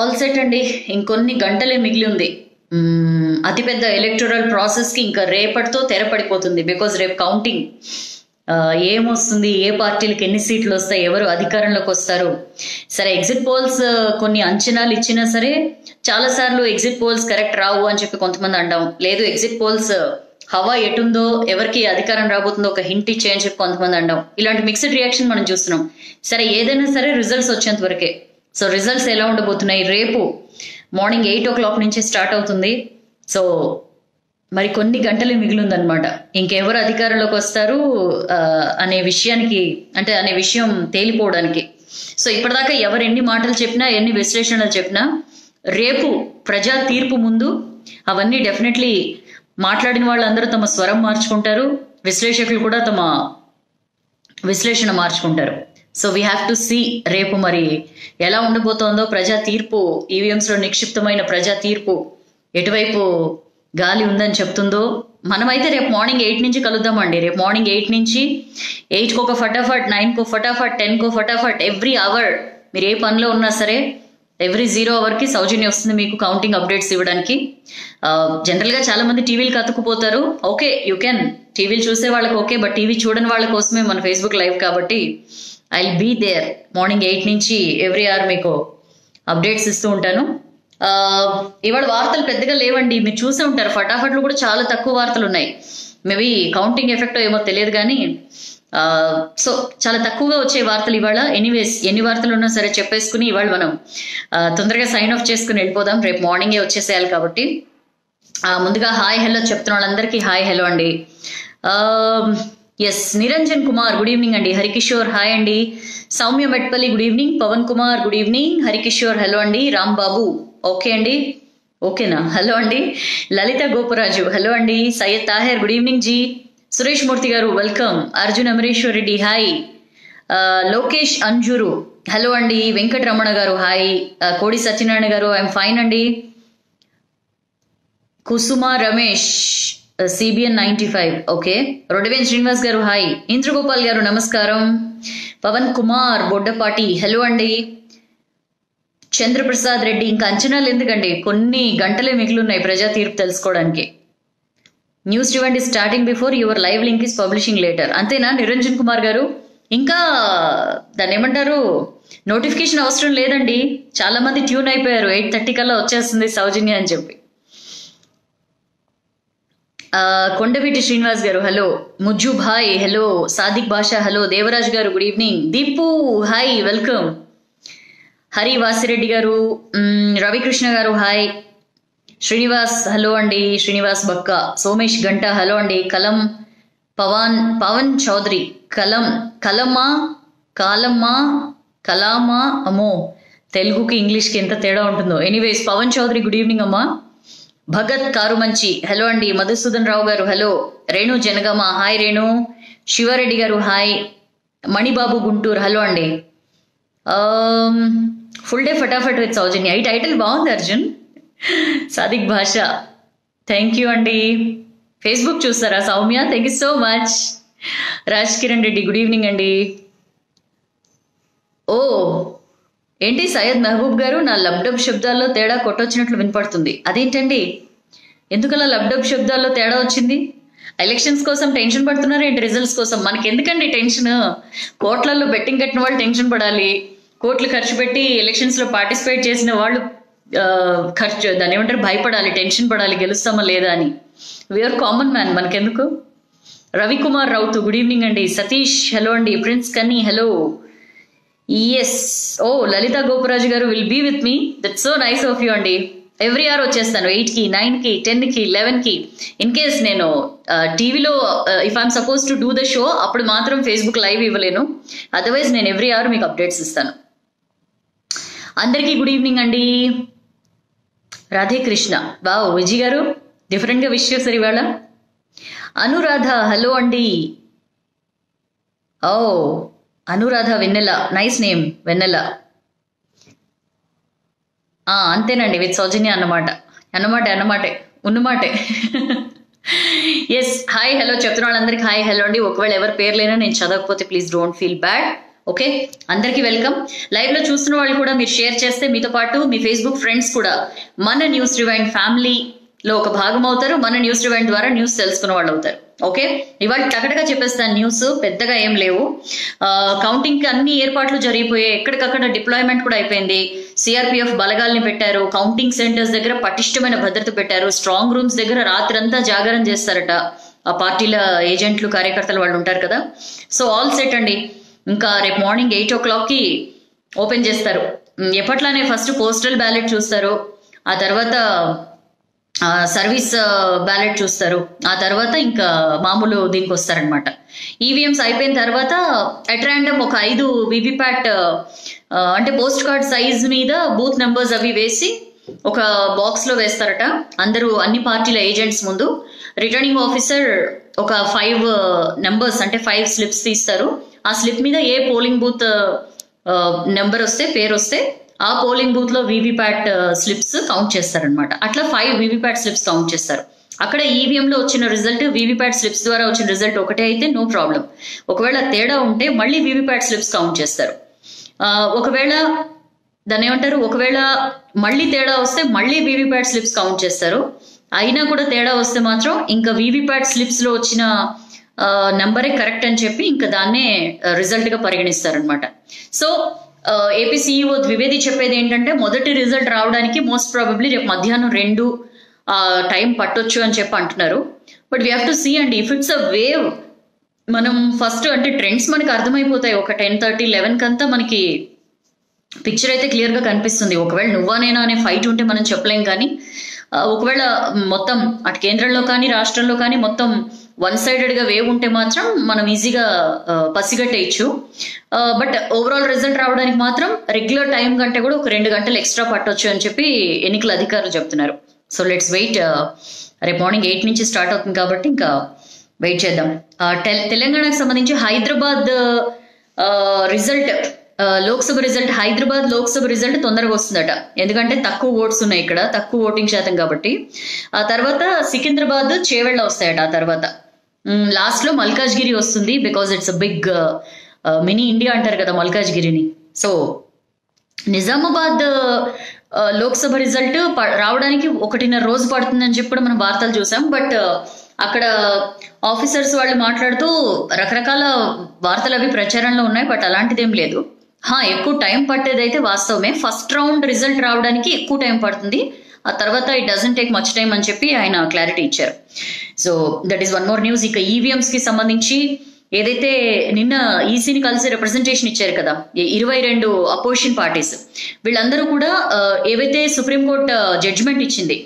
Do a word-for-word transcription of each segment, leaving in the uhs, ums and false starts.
All set అండి. ఇంకొన్ని గంటలే మిగిలి ఉంది. అతిపెద్ద ఎలక్టోరల్ ప్రాసెస్కి ఇంకా రేపటితో తెరపడిపోతుంది. బికాజ్ రేపు కౌంటింగ్. ఏమొస్తుంది, ఏ పార్టీలకు ఎన్ని సీట్లు వస్తాయి, ఎవరు అధికారంలోకి వస్తారు. సరే, ఎగ్జిట్ పోల్స్ కొన్ని అంచనాలు ఇచ్చినా సరే చాలాసార్లు ఎగ్జిట్ పోల్స్ కరెక్ట్ రావు అని చెప్పి కొంతమంది అంటాం. లేదు, ఎగ్జిట్ పోల్స్ హవా ఎటుందో, ఎవరికి అధికారం రాబోతుందో ఒక హింట్ ఇచ్చే అని చెప్పి కొంతమంది అంటాం. ఇలాంటి మిక్స్డ్ రియాక్షన్ మనం చూస్తున్నాం. సరే, ఏదైనా సరే రిజల్ట్స్ వచ్చేంత వరకే. సో రిజల్ట్స్ ఎలా ఉండబోతున్నాయి, రేపు మార్నింగ్ ఎయిట్ ఓ క్లాక్ నుంచి స్టార్ట్ అవుతుంది. సో మరి కొన్ని గంటలే మిగిలిందనమాట. ఇంకెవరు అధికారంలోకి వస్తారు అనే విషయానికి అంటే అనే విషయం తేలిపోవడానికి. సో ఇప్పటిదాకా ఎవరు ఎన్ని మాటలు చెప్పినా, ఎన్ని విశ్లేషణలు చెప్పినా, రేపు ప్రజా తీర్పు ముందు అవన్నీ డెఫినెట్లీ మాట్లాడిన వాళ్ళందరూ తమ స్వరం మార్చుకుంటారు, విశ్లేషకులు కూడా తమ విశ్లేషణ మార్చుకుంటారు. So we have to see రేపు మరి ఎలా ఉండబోతోందో ప్రజా తీర్పు, ఈవీఎంస్ లో నిక్షిప్తమైన ప్రజా తీర్పు ఎటువైపు గాలి ఉందని చెప్తుందో. మనమైతే రేపు మార్నింగ్ ఎయిట్ నుంచి కలుద్దామండి. రేపు మార్నింగ్ ఎయిట్ నుంచి ఎయిట్కి ఒక ఫటాఫట్, నైన్కో ఫటాఫట్, టెన్కో ఫటాఫట్, ఎవ్రీ అవర్ మీరు ఏ పనిలో ఉన్నా సరే ఎవ్రీ జీరో అవర్కి సౌజన్య వస్తుంది మీకు కౌంటింగ్ అప్డేట్స్ ఇవ్వడానికి. జనరల్గా చాలామంది టీవీలకు అతుక్కుపోతారు. ఓకే, యూ కెన్, టీవీలు చూసే వాళ్ళకి ఓకే, బట్ టీవీ చూడని వాళ్ళ కోసమే మన ఫేస్బుక్ లైవ్. కాబట్టి I will be there morning eight నుంచి ఎవ్రీ అవర్ మీకు అప్డేట్స్ ఇస్తూ ఉంటాను. ఇవాళ వార్తలు పెద్దగా లేవండి, మీరు చూసే ఉంటారు. ఫటాఫట్లు కూడా చాలా తక్కువ వార్తలు ఉన్నాయి. మేబీ కౌంటింగ్ ఎఫెక్ట్ ఏమో తెలియదు కానీ సో చాలా తక్కువగా వచ్చే వార్తలు ఇవాళ. ఎనీవేస్, ఎన్ని వార్తలు ఉన్నా సరే చెప్పేసుకుని ఇవాళ మనం తొందరగా సైన్ ఆఫ్ చేసుకుని వెళ్ళిపోదాం. రేపు మార్నింగే వచ్చేసేయాలి. కాబట్టి ముందుగా హాయ్ హలో చెప్తున్న వాళ్ళందరికీ హాయ్ హలో అండి. Yes, Niranjan Kumar good evening అండి. హరికిషోర్ హాయ్ అండి. Soumya Metpalli good evening. Pavan Kumar good evening. Harikishore hello అండి. రాంబాబు ఓకే అండి, ఓకేనా, హలో అండి. లలిత గోపరాజు హలో అండి. Syed Taher good evening ji. సురేష్ మూర్తి గారు welcome. Arjun Amareshwar Reddy hi. Lokesh Anjuru hello అండి. వెంకటరమణ గారు హాయ్. కోడి సత్యనారాయణ గారు ఐఎమ్ ఫైన్ అండి. Kusuma Ramesh CBN ninety five okay. Rodaven Srinivas గారు హాయ్. ఇంద్రగోపాల్ గారు నమస్కారం. పవన్ కుమార్ బొడ్డపాటి హలో అండి. చంద్రప్రసాద్ రెడ్డి ఇంకా అంచనాలు ఎందుకండి, కొన్ని గంటలే మిగిలిన్నాయి ప్రజా తీర్పు తెలుసుకోవడానికి. News event is starting before your live link is publishing later. అంతేనా నిరంజన్ కుమార్ గారు? ఇంకా దాన్ని ఏమంటారు, నోటిఫికేషన్ అవసరం లేదండి. చాలా మంది ట్యూన్ అయిపోయారు, ఎయిట్ థర్టీ కల్లా వచ్చేస్తుంది సౌజన్య అని చెప్పి. కొండవీటి శ్రీనివాస్ గారు hello. Mujju bhai hello. Sadiq Basha hello. Devaraj గారు good evening. Deepu hi welcome. Hari Vasireddy గారు, రవికృష్ణ గారు హాయ్. శ్రీనివాస్ హలో అండి. శ్రీనివాస్ బక్క. సోమేష్ గంట హలో అండి. కలం పవన్ పవన్ చౌదరి కలం కలమా కాలమ్మా కలామా, అమ్మో తెలుగుకి ఇంగ్లీష్కి ఎంత తేడా ఉంటుందో. Anyways, Pavan Chowdary good evening అమ్మా. భగత్ కారుమంచి హలో అండి. మధుసూదన్ రావు గారు హలో. రేణు జనగామ హాయ్. రేణు శివారెడ్డి గారు హాయ్. మణిబాబు గుంటూరు హలో అండి. ఫుల్ డే ఫటాఫట్ విత్ సౌజన్య, ఈ టైటిల్ బాగుంది అర్జున్. సాదిక్ భాష థ్యాంక్ యూ అండి. ఫేస్బుక్ చూస్తారా Soumya, thank you so much. Raj Kiran Reddy good evening అండి. ఓ ఏంటి సయ్యద్ మహబూబ్ గారు, నా లబ్డబ్ శబ్దాల్లో తేడా కొట్టొచ్చినట్లు వినపడుతుంది. అదేంటండి, ఎందుకలా లబ్డబ్ శబ్దాల్లో తేడా వచ్చింది? ఎలక్షన్స్ కోసం టెన్షన్ పడుతున్నారు ఏంటి, రిజల్ట్స్ కోసం? మనకి ఎందుకండి టెన్షన్? కోట్లల్లో బెట్టింగ్ కట్టిన వాళ్ళు టెన్షన్ పడాలి, కోట్లు ఖర్చు పెట్టి ఎలక్షన్స్ లో పార్టిసిపేట్ చేసిన వాళ్ళు ఖర్చు దాని ఏమంటారు భయపడాలి, టెన్షన్ పడాలి, గెలుస్తామా లేదా అని. వీఆర్ కామన్ మ్యాన్, మనకెందుకు? రవికుమార్ రౌత్ గుడ్ ఈవినింగ్ అండి. సతీష్ హలో అండి. Prince Kanni hello. Yes, oh Lalitha Goparaju గారు will be with me, that's so nice of you అండి. ఎవ్రీ అవర్ వచ్చేస్తాను ఎయిట్కి, నైన్కి, టెన్కి, లెవెన్కి. ఇన్ కేస్ నేను టీవీలో if I'm suppose to do the show అప్పుడు మాత్రం ఫేస్బుక్ లైవ్ ఇవ్వలేను. అదర్వైజ్ నేను ఎవ్రీ అవర్ మీకు అప్డేట్స్ ఇస్తాను. అందరికీ గుడ్ ఈవినింగ్ అండి. రాధే కృష్ణ బావ్. విజయ్ గారు డిఫరెంట్గా విష్ చేశారు ఇవాళ. అనురాధ హలో అండి. ఓ అనురాధ వెన్నెల, నైస్ నేమ్ వెన్నెల. అంతేనండి, విత్ సౌజన్య అన్నమాట. అన్నమాట అన్నమాటే ఉన్నమాటే. ఎస్, హాయ్ హలో చెప్తున్న వాళ్ళందరికీ హాయ్ హలో అండి. ఒకవేళ ఎవరి పేర్లైనా నేను చదవకపోతే please don't feel bad. Okay అందరికీ వెల్కమ్. లైవ్ లో చూస్తున్న వాళ్ళు కూడా మీరు షేర్ చేస్తే మీతో పాటు మీ Facebook ఫ్రెండ్స్ కూడా మన న్యూస్ రివైండ్ ఫ్యామిలీ లో ఒక భాగం అవుతారు. మన న్యూస్ రివైండ్ ద్వారా న్యూస్ తెలుసుకునే వాళ్ళు అవుతారు. ఓకే ఇవాళ టకటగా చెప్పేస్తాను, న్యూస్ పెద్దగా ఏం లేవు. కౌంటింగ్ కి అన్ని ఏర్పాట్లు జరిగిపోయాయి, ఎక్కడికక్కడ డిప్లాయ్మెంట్ కూడా అయిపోయింది. సిఆర్పిఎఫ్ బలగాల్ని పెట్టారు, కౌంటింగ్ సెంటర్స్ దగ్గర పటిష్టమైన భద్రత పెట్టారు, స్ట్రాంగ్ రూమ్స్ దగ్గర రాత్రంతా జాగరణ చేస్తారట ఆ పార్టీల ఏజెంట్లు కార్యకర్తలు వాళ్ళు ఉంటారు కదా. సో ఆల్ సెట్ అండి. ఇంకా రేపు మార్నింగ్ ఎయిట్ ఓ క్లాక్ కి ఓపెన్ చేస్తారు. ఎప్పట్లానే ఫస్ట్ పోస్టల్ బ్యాలెట్ చూస్తారు, ఆ తర్వాత సర్వీస్ బ్యాలెట్ చూస్తారు, ఆ తర్వాత ఇంకా మామూలు దీనికి వస్తారనమాట. ఈవీఎంస్ అయిపోయిన తర్వాత అట్ ర్యాండమ్ ఒక ఐదు వివిప్యాట్ అంటే పోస్ట్ కార్డ్ సైజ్ మీద బూత్ నెంబర్స్ అవి వేసి ఒక బాక్స్ లో వేస్తారట అందరూ అన్ని పార్టీల ఏజెంట్స్ ముందు. రిటర్నింగ్ ఆఫీసర్ ఒక ఫైవ్ నెంబర్స్ అంటే ఫైవ్ స్లిప్స్ తీస్తారు. ఆ స్లిప్ మీద ఏ పోలింగ్ బూత్ నెంబర్ వస్తే పేరు వస్తే ఆ పోలింగ్ బూత్ లో వివిప్యాట్ స్లిప్స్ కౌంట్ చేస్తారనమాట. అట్లా ఫైవ్ వివిప్యాట్ స్లిప్స్ కౌంట్ చేస్తారు. అక్కడ ఈవీఎం లో వచ్చిన రిజల్ట్ వివిప్యాట్ స్లిప్స్ ద్వారా వచ్చిన రిజల్ట్ ఒకటే అయితే నో ప్రాబ్లం. ఒకవేళ తేడా ఉంటే మళ్ళీ వివిప్యాట్ స్లిప్స్ కౌంట్ చేస్తారు. ఒకవేళ దాన్ని ఏమంటారు, ఒకవేళ మళ్ళీ తేడా వస్తే మళ్ళీ వివిప్యాట్ స్లిప్స్ కౌంట్ చేస్తారు. అయినా కూడా తేడా వస్తే మాత్రం ఇంకా వివిప్యాట్ స్లిప్స్ లో వచ్చిన నెంబరే కరెక్ట్ అని చెప్పి ఇంకా దాన్నే రిజల్ట్ గా పరిగణిస్తారనమాట. సో ఏపీ సీఈఓ ద్వివేది చెప్పేది ఏంటంటే మొదటి రిజల్ట్ రావడానికి మోస్ట్ ప్రాబబ్లీ రేపు మధ్యాహ్నం రెండు టైం పట్టొచ్చు అని చెప్పి అంటున్నారు. But we have to see and if it's a wave మనం ఫస్ట్ అంటే ట్రెండ్స్ మనకి అర్థమైపోతాయి. ఒక టెన్ థర్టీ లెవెన్ కంతా మనకి పిక్చర్ అయితే క్లియర్ గా కనిపిస్తుంది. ఒకవేళ నువ్వా నేనా అనే ఫైట్ ఉంటే మనం చెప్పలేం, కానీ ఒకవేళ మొత్తం అటు కేంద్రంలో కానీ రాష్ట్రంలో కానీ మొత్తం వన్ సైడెడ్ గా వేవ్ ఉంటే మాత్రం మనం ఈజీగా పసిగట్టేయచ్చు. బట్ ఓవరాల్ రిజల్ట్ రావడానికి మాత్రం రెగ్యులర్ టైం కంటే కూడా ఒక రెండు గంటలు ఎక్స్ట్రా పట్టొచ్చు అని చెప్పి ఎన్నికల అధికారులు చెప్తున్నారు. So let's wait. రేపు మార్నింగ్ ఎయిట్ నుంచి స్టార్ట్ అవుతుంది కాబట్టి ఇంకా వెయిట్ చేద్దాం. తెలంగాణకు సంబంధించి Hyderabad result Lok Sabha result Hyderabad Lok Sabha result తొందరగా వస్తుందట, ఎందుకంటే తక్కువ ఓట్స్ ఉన్నాయి ఇక్కడ, తక్కువ ఓటింగ్ శాతం కాబట్టి. ఆ తర్వాత సికింద్రాబాద్ చేవెళ్ళ వస్తాయట, ఆ తర్వాత లాస్ట్ లో మల్కాజ్గిరి వస్తుంది. Because it's a big mini India అంటారు కదా మల్కాజ్గిరిని. సో నిజామాబాద్ లోక్సభ రిజల్ట్ రావడానికి ఒకటిన్నర రోజు పడుతుందని చెప్పి కూడా మనం వార్తలు చూసాం. బట్ అక్కడ ఆఫీసర్స్ వాళ్ళు మాట్లాడుతూ రకరకాల వార్తలు అవి ప్రచారంలో ఉన్నాయి. బట్ అలాంటిదేం లేదు. హా ఎక్కువ టైం పట్టేదైతే వాస్తవమే. ఫస్ట్ రౌండ్ రిజల్ట్ రావడానికి ఎక్కువ టైం పడుతుంది, ఆ తర్వాత it doesn't take much time అని చెప్పి ఆయన క్లారిటీ ఇచ్చారు. So that is one more news. ఇక ఈవీఎంస్ కి సంబంధించి ఏదైతే నిన్న ఈసీని కలిసి రిప్రజెంటేషన్ ఇచ్చారు కదా ఇరవై రెండు అపోజిషన్ పార్టీస్, వీళ్ళందరూ కూడా ఏవైతే సుప్రీంకోర్టు జడ్జిమెంట్ ఇచ్చింది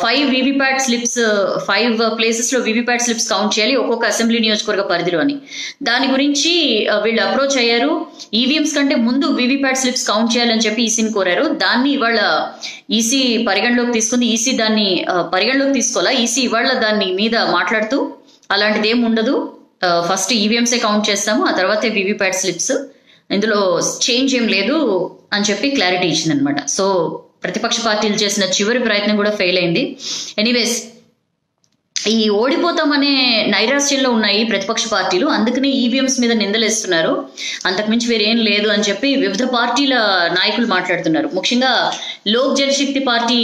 five VVPAT slips five places లో వివిప్యాట్ స్లిప్స్ కౌంట్ చేయాలి ఒక్కొక్క అసెంబ్లీ నియోజకవర్గ పరిధిలో అని, దాని గురించి వీళ్ళు అప్రోచ్ అయ్యారు. ఈవీఎంస్ కంటే ముందు వివిప్యాట్ స్లిప్స్ కౌంట్ చేయాలని చెప్పి ఈసీని కోరారు. దాన్ని ఇవాళ ఈసీ పరిగణలోకి తీసుకుంది. ఈసీ దాన్ని పరిగణలోకి తీసుకోవాలా, ఈసీ ఇవాళ దాన్ని మీద మాట్లాడుతూ అలాంటిది ఏమి ఉండదు, ఫస్ట్ ఈవీఎంసే కౌంట్ చేస్తాము, ఆ తర్వాతే వివిప్యాట్ స్లిప్స్, ఇందులో చేంజ్ ఏం లేదు అని చెప్పి క్లారిటీ ఇచ్చింది అనమాట. సో ప్రతిపక్ష పార్టీలు చేసిన చివరి ప్రయత్నం కూడా ఫెయిల్ అయింది. ఎనీవేస్ ఈ ఓడిపోతామనే నైరాశ్యంలో ఉన్నాయి ప్రతిపక్ష పార్టీలు, అందుకనే ఈవీఎంస్ మీద నిందలేస్తున్నారు, అంతకుమించి వేరేం లేదు అని చెప్పి వివిధ పార్టీల నాయకులు మాట్లాడుతున్నారు. ముఖ్యంగా లోక్ జనశక్తి పార్టీ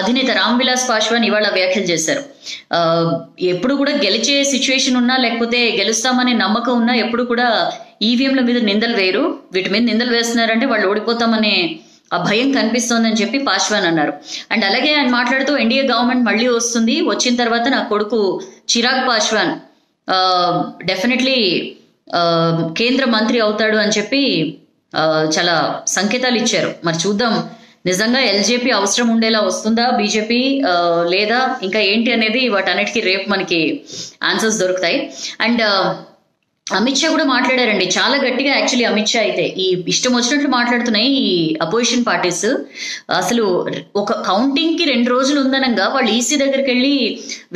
అధినేత రామ్ విలాస్ పాశ్వాన్ ఇవాళ వ్యాఖ్యలు చేశారు. ఆ ఎప్పుడు కూడా గెలిచే సిచ్యువేషన్ ఉన్నా లేకపోతే గెలుస్తామనే నమ్మకం ఉన్నా ఎప్పుడు కూడా ఈవీఎంల మీద నిందలు వేయరు. వీటి మీద నిందలు వేస్తున్నారంటే వాళ్ళు ఓడిపోతామనే ఆ భయం కనిపిస్తోందని చెప్పి పాశ్వాన్ అన్నారు. అండ్ అలాగే ఆయన మాట్లాడుతూ ఎన్డీఏ గవర్నమెంట్ మళ్ళీ వస్తుంది, వచ్చిన తర్వాత నా కొడుకు చిరాగ్ పాశ్వాన్ డెఫినెట్లీ కేంద్ర మంత్రి అవుతాడు అని చెప్పి చాలా సంకేతాలు ఇచ్చారు. మరి చూద్దాం నిజంగా ఎల్జేపీ అవసరం ఉండేలా వస్తుందా బీజేపీ లేదా ఇంకా ఏంటి అనేది వాటన్నిటికీ రేపు మనకి ఆన్సర్స్ దొరుకుతాయి. అండ్ అమిత్ షా కూడా మాట్లాడారండి చాలా గట్టిగా. యాక్చువల్లీ అమిత్ షా అయితే ఈ ఇష్టం వచ్చినట్లు మాట్లాడుతున్నాయి ఈ అపోజిషన్ పార్టీస్. అసలు ఒక కౌంటింగ్ కి రెండు రోజులు ఉందనంగా వాళ్ళు ఈసీ దగ్గరికి వెళ్ళి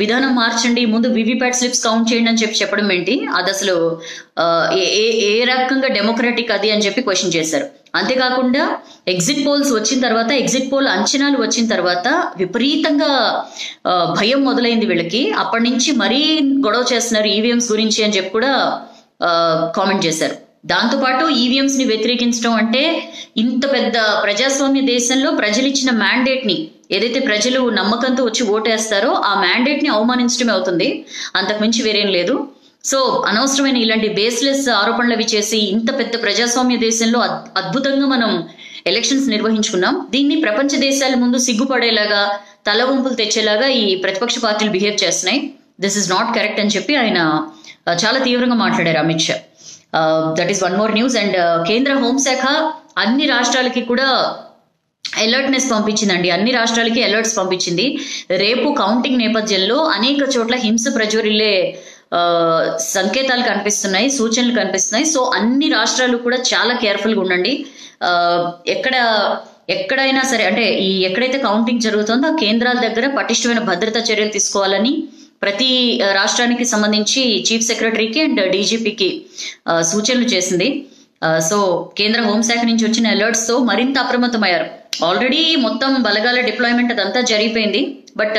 విధానం మార్చండి, ముందు వివిప్యాట్ స్లిప్స్ కౌంట్ చేయండి అని చెప్పి చెప్పడం ఏంటి, అది అసలు ఏ ఏ రకంగా డెమోక్రటిక్ అది అని చెప్పి క్వశ్చన్ చేశారు. అంతేకాకుండా ఎగ్జిట్ పోల్స్ వచ్చిన తర్వాత ఎగ్జిట్ పోల్ అంచనాలు వచ్చిన తర్వాత విపరీతంగా భయం మొదలైంది వీళ్ళకి, అప్పటి నుంచి మరీ గొడవ చేస్తున్నారు ఈవీఎంస్ గురించి అని చెప్పి కూడా కామెంట్ చేశారు. దాంతోపాటు ఈవీఎంస్ ని వ్యతిరేకించడం అంటే ఇంత పెద్ద ప్రజాస్వామ్య దేశంలో ప్రజలు ఇచ్చిన మ్యాండేట్ ని, ఏదైతే ప్రజలు నమ్మకంతో వచ్చి ఓటేస్తారో ఆ మ్యాండేట్ ని అవమానించడమే అవుతుంది, అంతకుమించి వేరేం లేదు. సో అనవసరమైన ఇలాంటి బేస్లెస్ ఆరోపణలు అవి చేసి ఇంత పెద్ద ప్రజాస్వామ్య దేశంలో అద్భుతంగా మనం ఎలక్షన్స్ నిర్వహించుకున్నాం. దీన్ని ప్రపంచ దేశాల ముందు సిగ్గుపడేలాగా, తల వంపులు తెచ్చేలాగా ఈ ప్రతిపక్ష పార్టీలు బిహేవ్ చేస్తున్నాయి. దిస్ ఇస్ నాట్ కరెక్ట్ అని చెప్పి ఆయన చాలా తీవ్రంగా మాట్లాడారు Amit Shah. That is one more news. And కేంద్ర హోంశాఖ అన్ని రాష్ట్రాలకి కూడా అలర్ట్నెస్ పంపించిందండి, అన్ని రాష్ట్రాలకి అలర్ట్స్ పంపించింది. రేపు కౌంటింగ్ నేపథ్యంలో అనేక చోట్ల హింస ప్రజ్వరిల్లే సంకేతాలు కనిపిస్తున్నాయి, సూచనలు కనిపిస్తున్నాయి. సో అన్ని రాష్ట్రాలు కూడా చాలా కేర్ఫుల్గా ఉండండి. ఎక్కడ ఎక్కడైనా సరే అంటే ఈ ఎక్కడైతే కౌంటింగ్ జరుగుతుందో ఆ కేంద్రాల దగ్గర పటిష్టమైన భద్రతా చర్యలు తీసుకోవాలని ప్రతి రాష్ట్రానికి సంబంధించి చీఫ్ సెక్రటరీకి అండ్ డీజీపీకి సూచనలు చేసింది. సో కేంద్ర హోంశాఖ నుంచి వచ్చిన అలర్ట్స్ తో మరింత అప్రమత్తమయ్యారు. ఆల్రెడీ మొత్తం బలగాల డిప్లాయ్మెంట్ అదంతా జరిగిపోయింది, బట్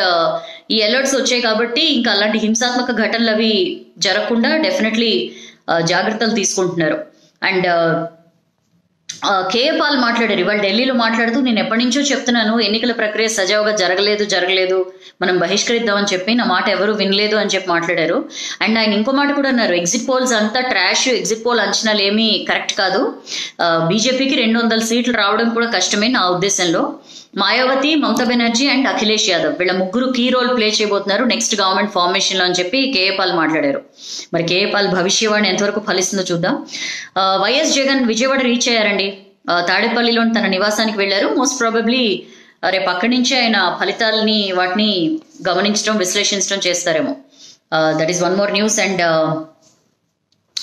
ఈ అలర్ట్స్ వచ్చాయి కాబట్టి ఇంకా అలాంటి హింసాత్మక ఘటనలు అవి జరగకుండా డెఫినెట్లీ జాగ్రత్తలు తీసుకుంటున్నారు. అండ్ కేఏ పాల్ మాట్లాడారు ఇవాళ ఢిల్లీలో మాట్లాడుతూ, నేను ఎప్పటి నుంచో చెప్తున్నాను ఎన్నికల ప్రక్రియ సజావుగా జరగలేదు జరగలేదు మనం బహిష్కరిద్దామని చెప్పి, నా మాట ఎవరు వినలేదు అని చెప్పి మాట్లాడారు. అండ్ ఆయన ఇంకో మాట కూడా అన్నారు, ఎగ్జిట్ పోల్స్ అంతా ట్రాష్, ఎగ్జిట్ పోల్ అంచనాలు ఏమీ కరెక్ట్ కాదు, బీజేపీకి రెండు వందల సీట్లు రావడం కూడా కష్టమే నా ఉద్దేశంలో, మాయావతి, మమతా బెనర్జీ అండ్ అఖిలేష్ యాదవ్ వీళ్ళ ముగ్గురు కీ రోల్ ప్లే చేయబోతున్నారు నెక్స్ట్ గవర్నమెంట్ ఫార్మేషన్ లో అని చెప్పి కేఏ పాల్ మాట్లాడారు. మరి కేఏ పాల్ భవిష్యవాణి ఎంతవరకు ఫలిస్తుందో చూద్దాం. వైఎస్ జగన్ విజయవాడ రీచ్ అయ్యారండి, తాడేపల్లిలోని తన నివాసానికి వెళ్లారు. మోస్ట్ ప్రాబబ్లీ రేపు అక్కడి నుంచి ఆయన ఫలితాలని వాటిని గమనించడం, విశ్లేషించడం చేస్తారేమో. That is one more news. And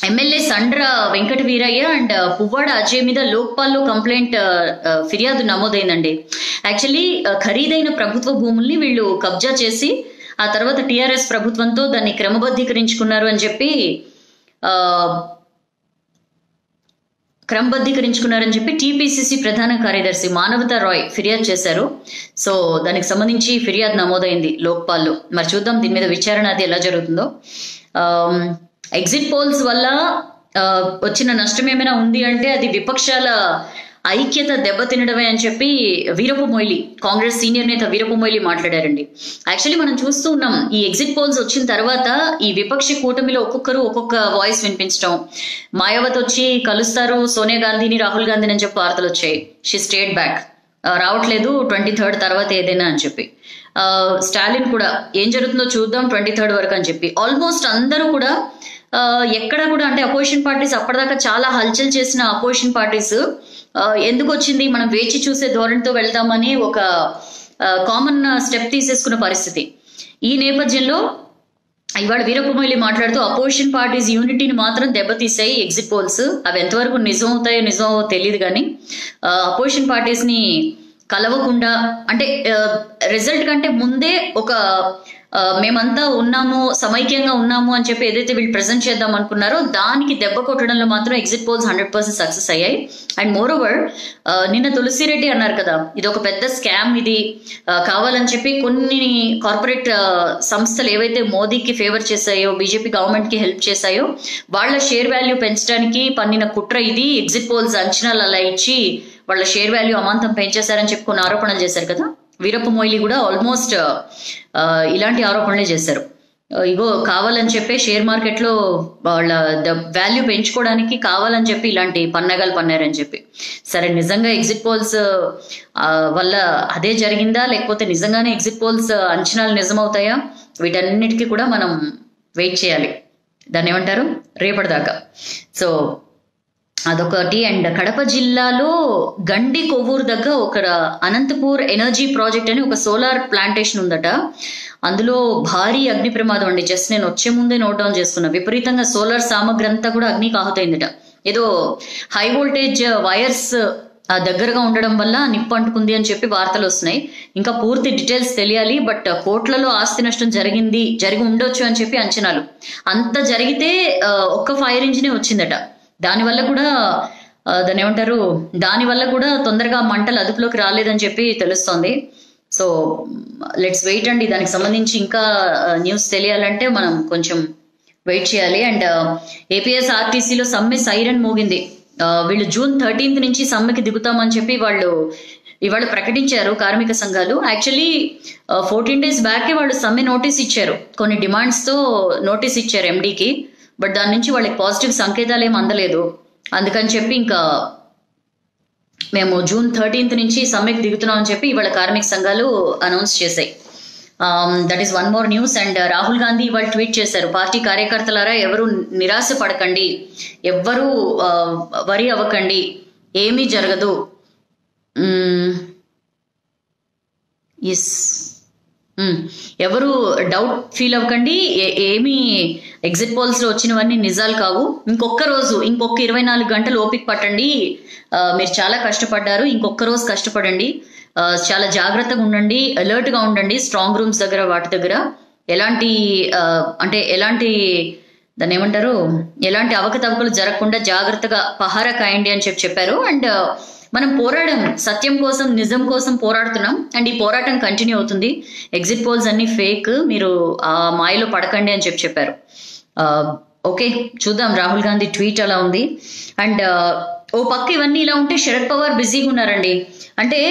MLA Sandra Venkata Veeraiah and Puvvada Ajay మీద లోక్పాల్లో కంప్లైంట్ ఫిర్యాదు నమోదైందండి. యాక్చువల్లీ ఖరీదైన ప్రభుత్వ భూముల్ని వీళ్ళు కబ్జా చేసి ఆ తర్వాత టీఆర్ఎస్ ప్రభుత్వంతో దాన్ని క్రమబద్ధీకరించుకున్నారు అని చెప్పి క్రమబద్ధీకరించుకున్నారని చెప్పి టీపీసీసీ ప్రధాన కార్యదర్శి మానవతా రాయ్ ఫిర్యాదు చేశారు. సో దానికి సంబంధించి ఫిర్యాదు నమోదైంది లోక్పాల్లో. మరి చూద్దాం దీని మీద విచారణ అది ఎలా జరుగుతుందో. ఎగ్జిట్ పోల్స్ వల్ల వచ్చిన నష్టం ఏమైనా ఉంది అంటే అది విపక్షాల ఐక్యత దెబ్బతినడమే అని చెప్పి వీరపు మొయిలీ, కాంగ్రెస్ సీనియర్ నేత వీరపు మొయిలీ మాట్లాడారండి. యాక్చువల్లీ మనం చూస్తూ ఉన్నాం ఈ ఎగ్జిట్ పోల్స్ వచ్చిన తర్వాత ఈ విపక్ష కూటమిలో ఒక్కొక్కరు ఒక్కొక్క వాయిస్ వినిపించడం. మాయావతి వచ్చి కలుస్తారు సోనియా గాంధీని, రాహుల్ గాంధీని అని చెప్పి వార్తలు వచ్చాయి. షీ స్టేట్ బ్యాక్, రావట్లేదు ట్వంటీ థర్డ్ తర్వాత ఏదైనా అని చెప్పి. స్టాలిన్ కూడా ఏం జరుగుతుందో చూద్దాం ట్వంటీ థర్డ్ వరకు అని చెప్పి. ఆల్మోస్ట్ అందరూ కూడా ఎక్కడ కూడా అంటే అపోజిషన్ పార్టీస్ అప్పటిదాకా చాలా హల్చల్ చేసిన అపోజిషన్ పార్టీస్ ఎందుకు వచ్చింది మనం వేచి చూసే ధోరణితో వెళ్దామని ఒక కామన్ స్టెప్ తీసేసుకున్న పరిస్థితి. ఈ నేపథ్యంలో ఇవాళ వీరపుమొయిలి మాట్లాడుతూ అపోజిషన్ పార్టీస్ యూనిటీని మాత్రం దెబ్బతీసాయి ఎగ్జిట్ పోల్స్, అవి ఎంతవరకు నిజం అవుతాయో నిజమో తెలియదు కానీ అపోజిషన్ పార్టీస్ ని కలవకుండా అంటే రిజల్ట్ కంటే ముందే ఒక మేమంతా ఉన్నాము సమైక్యంగా ఉన్నాము అని చెప్పి ఏదైతే వీళ్ళు ప్రజెంట్ చేద్దాం అనుకున్నారో దానికి దెబ్బ కొట్టడంలో మాత్రం exit polls hundred percent success అయ్యాయి. అండ్ మోర్ ఓవర్ నిన్న తులసిరెడ్డి అన్నారు కదా ఇది ఒక పెద్ద స్కామ్, ఇది కావాలని చెప్పి కొన్ని కార్పొరేట్ సంస్థలు ఏవైతే మోదీకి ఫేవర్ చేశాయో, బీజేపీ గవర్నమెంట్ కి హెల్ప్ చేశాయో వాళ్ళ షేర్ వాల్యూ పెంచడానికి పన్నిన కుట్ర ఇది, ఎగ్జిట్ పోల్స్ అంచనాలు అలా ఇచ్చి వాళ్ళ షేర్ వాల్యూ అమాంతం పెంచేశారని చెప్పి కొన్ని ఆరోపణలు చేశారు కదా. వీరప్ప మొయిలీ కూడా ఆల్మోస్ట్ ఇలాంటి ఆరోపణలే చేశారు. ఇగో కావాలని చెప్పి షేర్ మార్కెట్ లో వాళ్ళ వాల్యూ పెంచుకోవడానికి కావాలని చెప్పి ఇలాంటి పన్నగాలు పన్నారని చెప్పి. సరే నిజంగా ఎగ్జిట్ పోల్స్ వల్ల అదే జరిగిందా లేకపోతే నిజంగానే ఎగ్జిట్ పోల్స్ అంచనాలు నిజమవుతాయా, వీటన్నిటికీ కూడా మనం వెయిట్ చేయాలి, దాన్ని ఏమంటారు రేపటిదాకా. సో అదొకటి. అండ్ కడప జిల్లాలో గండి కొవ్వూరు దగ్గర ఒక అనంతపూర్ ఎనర్జీ ప్రాజెక్ట్ అని ఒక సోలార్ ప్లాంటేషన్ ఉందట, అందులో భారీ అగ్ని ప్రమాదం అండి. జస్ట్ నేను వచ్చే ముందే నోట్ డౌన్ చేసుకున్నా, విపరీతంగా సోలార్ సామగ్రి అంతా కూడా అగ్నికి ఆహుతైందట. ఏదో హై వోల్టేజ్ వైర్స్ దగ్గరగా ఉండడం వల్ల నిప్పు అంటుకుంది అని చెప్పి వార్తలు వస్తున్నాయి. ఇంకా పూర్తి డీటెయిల్స్ తెలియాలి, బట్ కోట్లలో ఆస్తి నష్టం జరిగింది, జరిగి ఉండొచ్చు అని చెప్పి అంచనాలు. అంత జరిగితే ఒక్క ఫైర్ ఇంజినే వచ్చిందట, దానివల్ల కూడా దాన్ని ఏమంటారు దానివల్ల కూడా తొందరగా మంటలు అదుపులోకి రాలేదని చెప్పి తెలుస్తోంది. సో లెట్స్ వెయిట్ అండి, దానికి సంబంధించి ఇంకా న్యూస్ తెలియాలంటే మనం కొంచెం వెయిట్ చేయాలి. అండ్ ఏపీఎస్ఆర్టీసీలో సమ్మె సైరన్ మోగింది. వీళ్ళు జూన్ థర్టీన్త్ నుంచి సమ్మెకి దిగుతామని చెప్పి వాళ్ళు ఇవాళ ప్రకటించారు కార్మిక సంఘాలు. యాక్చువల్లీ ఫోర్టీన్ డేస్ బ్యాకే వాళ్ళు సమ్మె నోటీస్ ఇచ్చారు, కొన్ని డిమాండ్స్ తో నోటీస్ ఇచ్చారు ఎండీకి. బట్ దాని నుంచి వాళ్ళకి పాజిటివ్ సంకేతాలు ఏమి అందలేదు. అందుకని చెప్పి ఇంకా మేము జూన్ థర్టీన్త్ నుంచి సమ్మెకి దిగుతున్నాం అని చెప్పి ఇవాళ కార్మిక సంఘాలు అనౌన్స్ చేశాయి. That is one more news. And Rahul Gandhi ఇవాళ ట్వీట్ చేశారు, పార్టీ కార్యకర్తలారా ఎవరు నిరాశ పడకండి, ఎవ్వరూ వరి అవ్వకండి, ఏమీ జరగదు. ఎస్ ఎవరు డౌట్ ఫీల్ అవ్వకండి, ఏమీ ఎగ్జిట్ పోల్స్ లో వచ్చినవన్నీ నిజాలు కావు. ఇంకొక రోజు ఇంకొక ఇరవై నాలుగు గంటలు ఓపిక పట్టండి, మీరు చాలా కష్టపడ్డారు, ఇంకొక రోజు కష్టపడండి, చాలా జాగ్రత్తగా ఉండండి, అలర్ట్ గా ఉండండి, స్ట్రాంగ్ రూమ్స్ దగ్గర వాటి దగ్గర ఎలాంటి అంటే ఎలాంటి దాన్ని ఏమంటారు ఎలాంటి అవకతవకలు జరగకుండా జాగ్రత్తగా పహారా కాయండి అని చెప్పి చెప్పారు. అండ్ మనం పోరాడం, సత్యం కోసం నిజం కోసం పోరాడుతున్నాం. అండ్ ఈ పోరాటం కంటిన్యూ అవుతుంది. ఎగ్జిట్ పోల్స్ అన్ని ఫేక్, మీరు ఆ మాయలో పడకండి అని చెప్పి చెప్పారు. ఓకే చూద్దాం రాహుల్ గాంధీ ట్వీట్ అలా ఉంది. అండ్ ఓ పక్క ఇవన్నీ ఇలా ఉంటే శరద్ పవార్ బిజీగా ఉన్నారండి. అంటే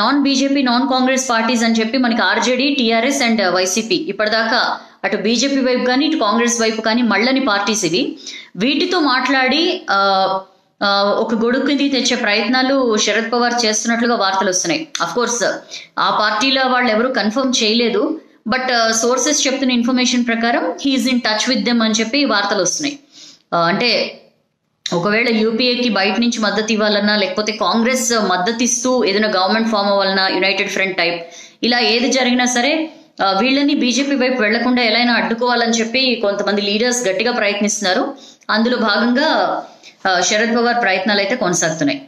non BJP non Congress parties అని చెప్పి మనకి ఆర్జేడీ టీఆర్ఎస్ అండ్ వైసీపీ, ఇప్పటిదాకా అటు బీజేపీ వైపు కానీ ఇటు కాంగ్రెస్ వైపు కానీ మళ్ళని పార్టీస్ ఇవి. వీటితో మాట్లాడి ఒక గొడుగుని తెచ్చే ప్రయత్నాలు శరద్ పవార్ చేస్తున్నట్లుగా వార్తలు వస్తున్నాయి. అఫ్ కోర్స్ ఆ పార్టీల వాళ్ళు ఎవరు కన్ఫర్మ్ చేయలేదు, బట్ సోర్సెస్ చెప్తున్న ఇన్ఫర్మేషన్ ప్రకారం he is in touch with them అని చెప్పి వార్తలు వస్తున్నాయి. అంటే ఒకవేళ యూపీఏకి బయట నుంచి మద్దతు ఇవ్వాలన్నా, లేకపోతే కాంగ్రెస్ మద్దతు ఇస్తూ ఏదైనా గవర్నమెంట్ ఫామ్ అవ్వాలన్నా, యునైటెడ్ ఫ్రంట్ టైప్, ఇలా ఏది జరిగినా సరే వీళ్ళని బీజేపీ వైపు వెళ్లకుండా ఎలా అయినా అడ్డుకోవాలని చెప్పి కొంతమంది లీడర్స్ గట్టిగా ప్రయత్నిస్తున్నారు. అందులో భాగంగా శరద్ పవార్ ప్రయత్నాలు అయితే కొనసాగుతున్నాయి.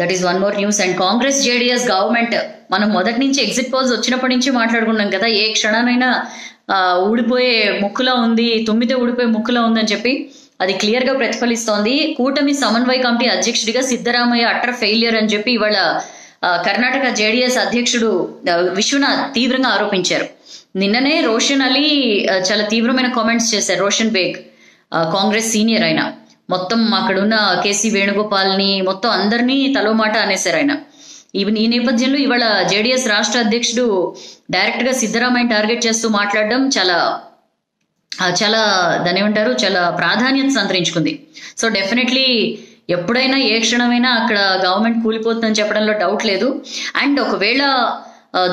That is one more news. And Congress JDS government, మనం మొదటి నుంచి ఎగ్జిట్ పోల్స్ వచ్చినప్పటి నుంచి మాట్లాడుకున్నాం కదా, ఏ క్షణానైనా ఊడిపోయే ముక్కులా ఉంది, తుమ్మితే ఊడిపోయే ముక్కులా ఉందని చెప్పి అది క్లియర్ గా ప్రతిఫలిస్తోంది. కూటమి సమన్వయ కమిటీ అధ్యక్షుడిగా సిద్ధరామయ్య అటర్ ఫెయిలియర్ అని చెప్పి ఇవాళ కర్ణాటక జేడీఎస్ అధ్యక్షుడు విశ్వనాథ్ తీవ్రంగా ఆరోపించారు. నిన్ననే రోషన్ అలీ చాలా తీవ్రమైన కామెంట్స్ చేశారు. రోషన్ బేగ్ కాంగ్రెస్ సీనియర్, ఆయన మొత్తం అక్కడున్న కేసీ వేణుగోపాల్ ని మొత్తం అందరినీ తలో మాట అనేశారు ఆయన. ఈ నేపథ్యంలో ఇవాళ జేడీఎస్ రాష్ట్ర అధ్యక్షుడు డైరెక్ట్ గా సిద్ధరామయ్య టార్గెట్ చేస్తూ మాట్లాడడం చాలా చాలా దాని ఏమంటారు చాలా ప్రాధాన్యత సంతరించుకుంది. సో డెఫినెట్లీ ఎప్పుడైనా ఏ క్షణమైనా అక్కడ గవర్నమెంట్ కూలిపోతుందని చెప్పడంలో డౌట్ లేదు. అండ్ ఒకవేళ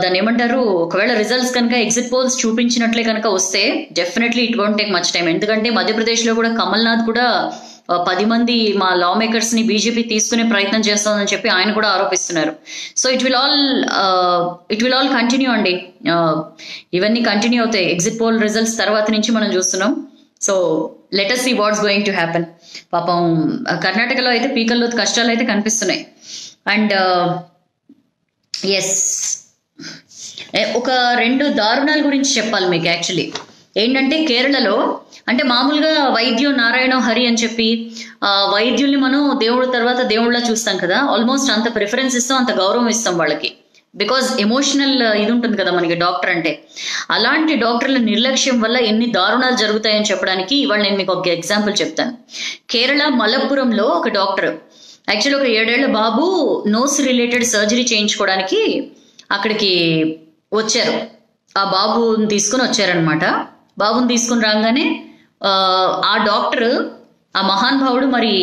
దాన్ని ఏమంటారు ఒకవేళ రిజల్ట్స్ కనుక ఎగ్జిట్ పోల్స్ చూపించినట్లే కనుక వస్తే definitely it won't take much time. ఎందుకంటే మధ్యప్రదేశ్ లో కూడా కమల్నాథ్ కూడా పది మంది మా లా మేకర్స్ ని బీజేపీ తీసుకునే ప్రయత్నం చేస్తుందని చెప్పి ఆయన కూడా ఆరోపిస్తున్నారు. So it will all it will all continue అండి. ఇవన్నీ కంటిన్యూ అవుతాయి ఎగ్జిట్ పోల్ రిజల్ట్స్ తర్వాత నుంచి మనం చూస్తున్నాం. So let us see what's going to happen. పాపం కర్ణాటకలో అయితే పీకల్లో కష్టాలు అయితే కనిపిస్తున్నాయి. అండ్ ఎస్ ఒక రెండు దారుణాల గురించి చెప్పాలి మీకు. యాక్చువల్లీ ఏంటంటే కేరళలో, అంటే మామూలుగా వైద్యం నారాయణ హరి అని చెప్పి వైద్యుల్ని మనం దేవుడి తర్వాత దేవుళ్ళ చూస్తాం కదా, ఆల్మోస్ట్ అంత ప్రిఫరెన్స్ ఇస్తాం, అంత గౌరవం ఇస్తాం వాళ్ళకి, బికాజ్ ఎమోషనల్ ఇది ఉంటుంది కదా మనకి డాక్టర్ అంటే. అలాంటి డాక్టర్ల నిర్లక్ష్యం వల్ల ఎన్ని దారుణాలు జరుగుతాయని చెప్పడానికి ఇవాళ నేను మీకు ఒక ఎగ్జాంపుల్ చెప్తాను. కేరళ మలప్పురంలో ఒక డాక్టర్, యాక్చువల్లీ ఒక ఏడేళ్ల బాబు నోస్ రిలేటెడ్ సర్జరీ చేయించుకోవడానికి అక్కడికి వచ్చారు. ఆ బాబుని తీసుకుని వచ్చారనమాట. బాబుని తీసుకుని రాగానే ఆ డాక్టర్, ఆ మహానుభావుడు, మరి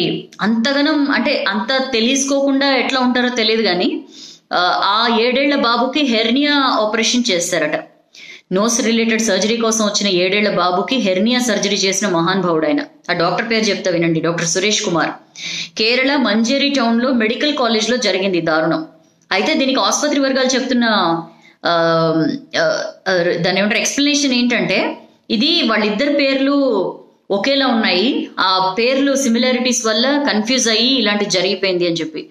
అంతగానం అంటే అంత తెలుసుకోకుండా ఎట్లా ఉంటారో తెలియదు కానీ ఆ ఏడేళ్ల బాబుకి హెర్నియా ఆపరేషన్ చేస్తారట. నోస్ రిలేటెడ్ సర్జరీ కోసం వచ్చిన ఏడేళ్ల బాబుకి హెర్నియా సర్జరీ చేసిన మహానుభావుడు ఆయన. ఆ డాక్టర్ పేరు చెప్తా వినండి, డాక్టర్ సురేష్ కుమార్. కేరళ మంజేరి టౌన్ లో మెడికల్ కాలేజ్ లో జరిగింది దారుణం. అయితే దీనికి ఆసుపత్రి వర్గాలు చెప్తున్న దాని ఏమంటారు ఎక్స్ప్లెనేషన్ ఏంటంటే, ఇది వాళ్ళిద్దరు పేర్లు ఒకేలా ఉన్నాయి, ఆ పేర్లు సిమిలారిటీస్ వల్ల కన్ఫ్యూజ్ అయ్యి ఇలాంటి జరిగిపోయింది అని చెప్పి.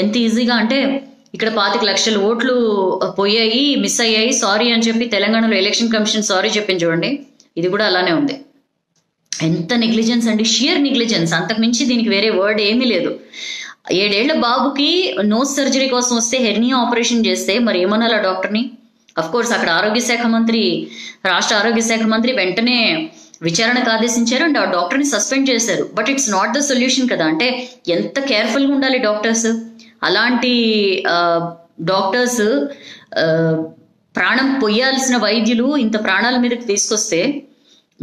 ఎంత ఈజీగా అంటే ఇక్కడ పాతిక లక్షల ఓట్లు పోయాయి, మిస్ అయ్యాయి, సారీ అని చెప్పి తెలంగాణలో ఎలక్షన్ కమిషన్ సారీ చెప్పింది చూడండి, ఇది కూడా అలానే ఉంది. ఎంత నెగ్లిజెన్స్ అండి, షియర్ నెగ్లిజెన్స్, అంతకుమించి దీనికి వేరే వర్డ్ ఏమీ లేదు. ఏడేళ్ల బాబుకి నోస్ సర్జరీ కోసం వస్తే హెర్నియా ఆపరేషన్ చేస్తే మరి ఏమనాలి ఆ డాక్టర్ని? అఫ్ కోర్స్ అక్కడ ఆరోగ్య శాఖ మంత్రి, రాష్ట్ర ఆరోగ్య శాఖ మంత్రి వెంటనే విచారణకు ఆదేశించారు అండ్ ఆ డాక్టర్ని సస్పెండ్ చేశారు. But it's not the solution కదా, అంటే ఎంత కేర్ఫుల్గా ఉండాలి డాక్టర్స్. అలాంటి డాక్టర్స్ ప్రాణం పొయ్యాల్సిన వైద్యులు ఇంత ప్రాణాల మీదకి తీసుకొస్తే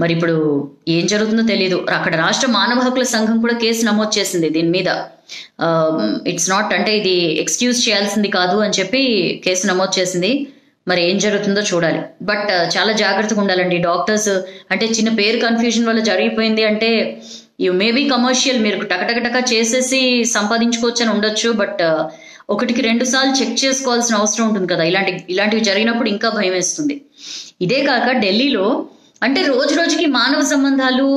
మరి ఇప్పుడు ఏం జరుగుతుందో తెలియదు. అక్కడ రాష్ట్ర మానవ హక్కుల సంఘం కూడా కేసు నమోదు చేసింది దీని మీద. ఇట్స్ నాట్ అంటే ఇది ఎక్స్క్యూజ్ చేయాల్సింది కాదు అని చెప్పి కేసు నమోదు చేసింది. మరి ఏం జరుగుతుందో చూడాలి. బట్ చాలా జాగ్రత్తగా ఉండాలండి డాక్టర్స్. అంటే చిన్న పేరు కన్ఫ్యూజన్ వల్ల జరిగిపోయింది అంటే యు మేబీ కమర్షియల్, మీరు టకటకటక చేసేసి సంపాదించుకోవచ్చు అని ఉండొచ్చు. బట్ ఒకటికి రెండు సార్లు చెక్ చేసుకోవాల్సిన అవసరం ఉంటుంది కదా, ఇలాంటి ఇలాంటివి జరిగినప్పుడు ఇంకా భయం వేస్తుంది. ఇదే కాక ఢిల్లీలో అంటే రోజు రోజుకి మానవ సంబంధాలు,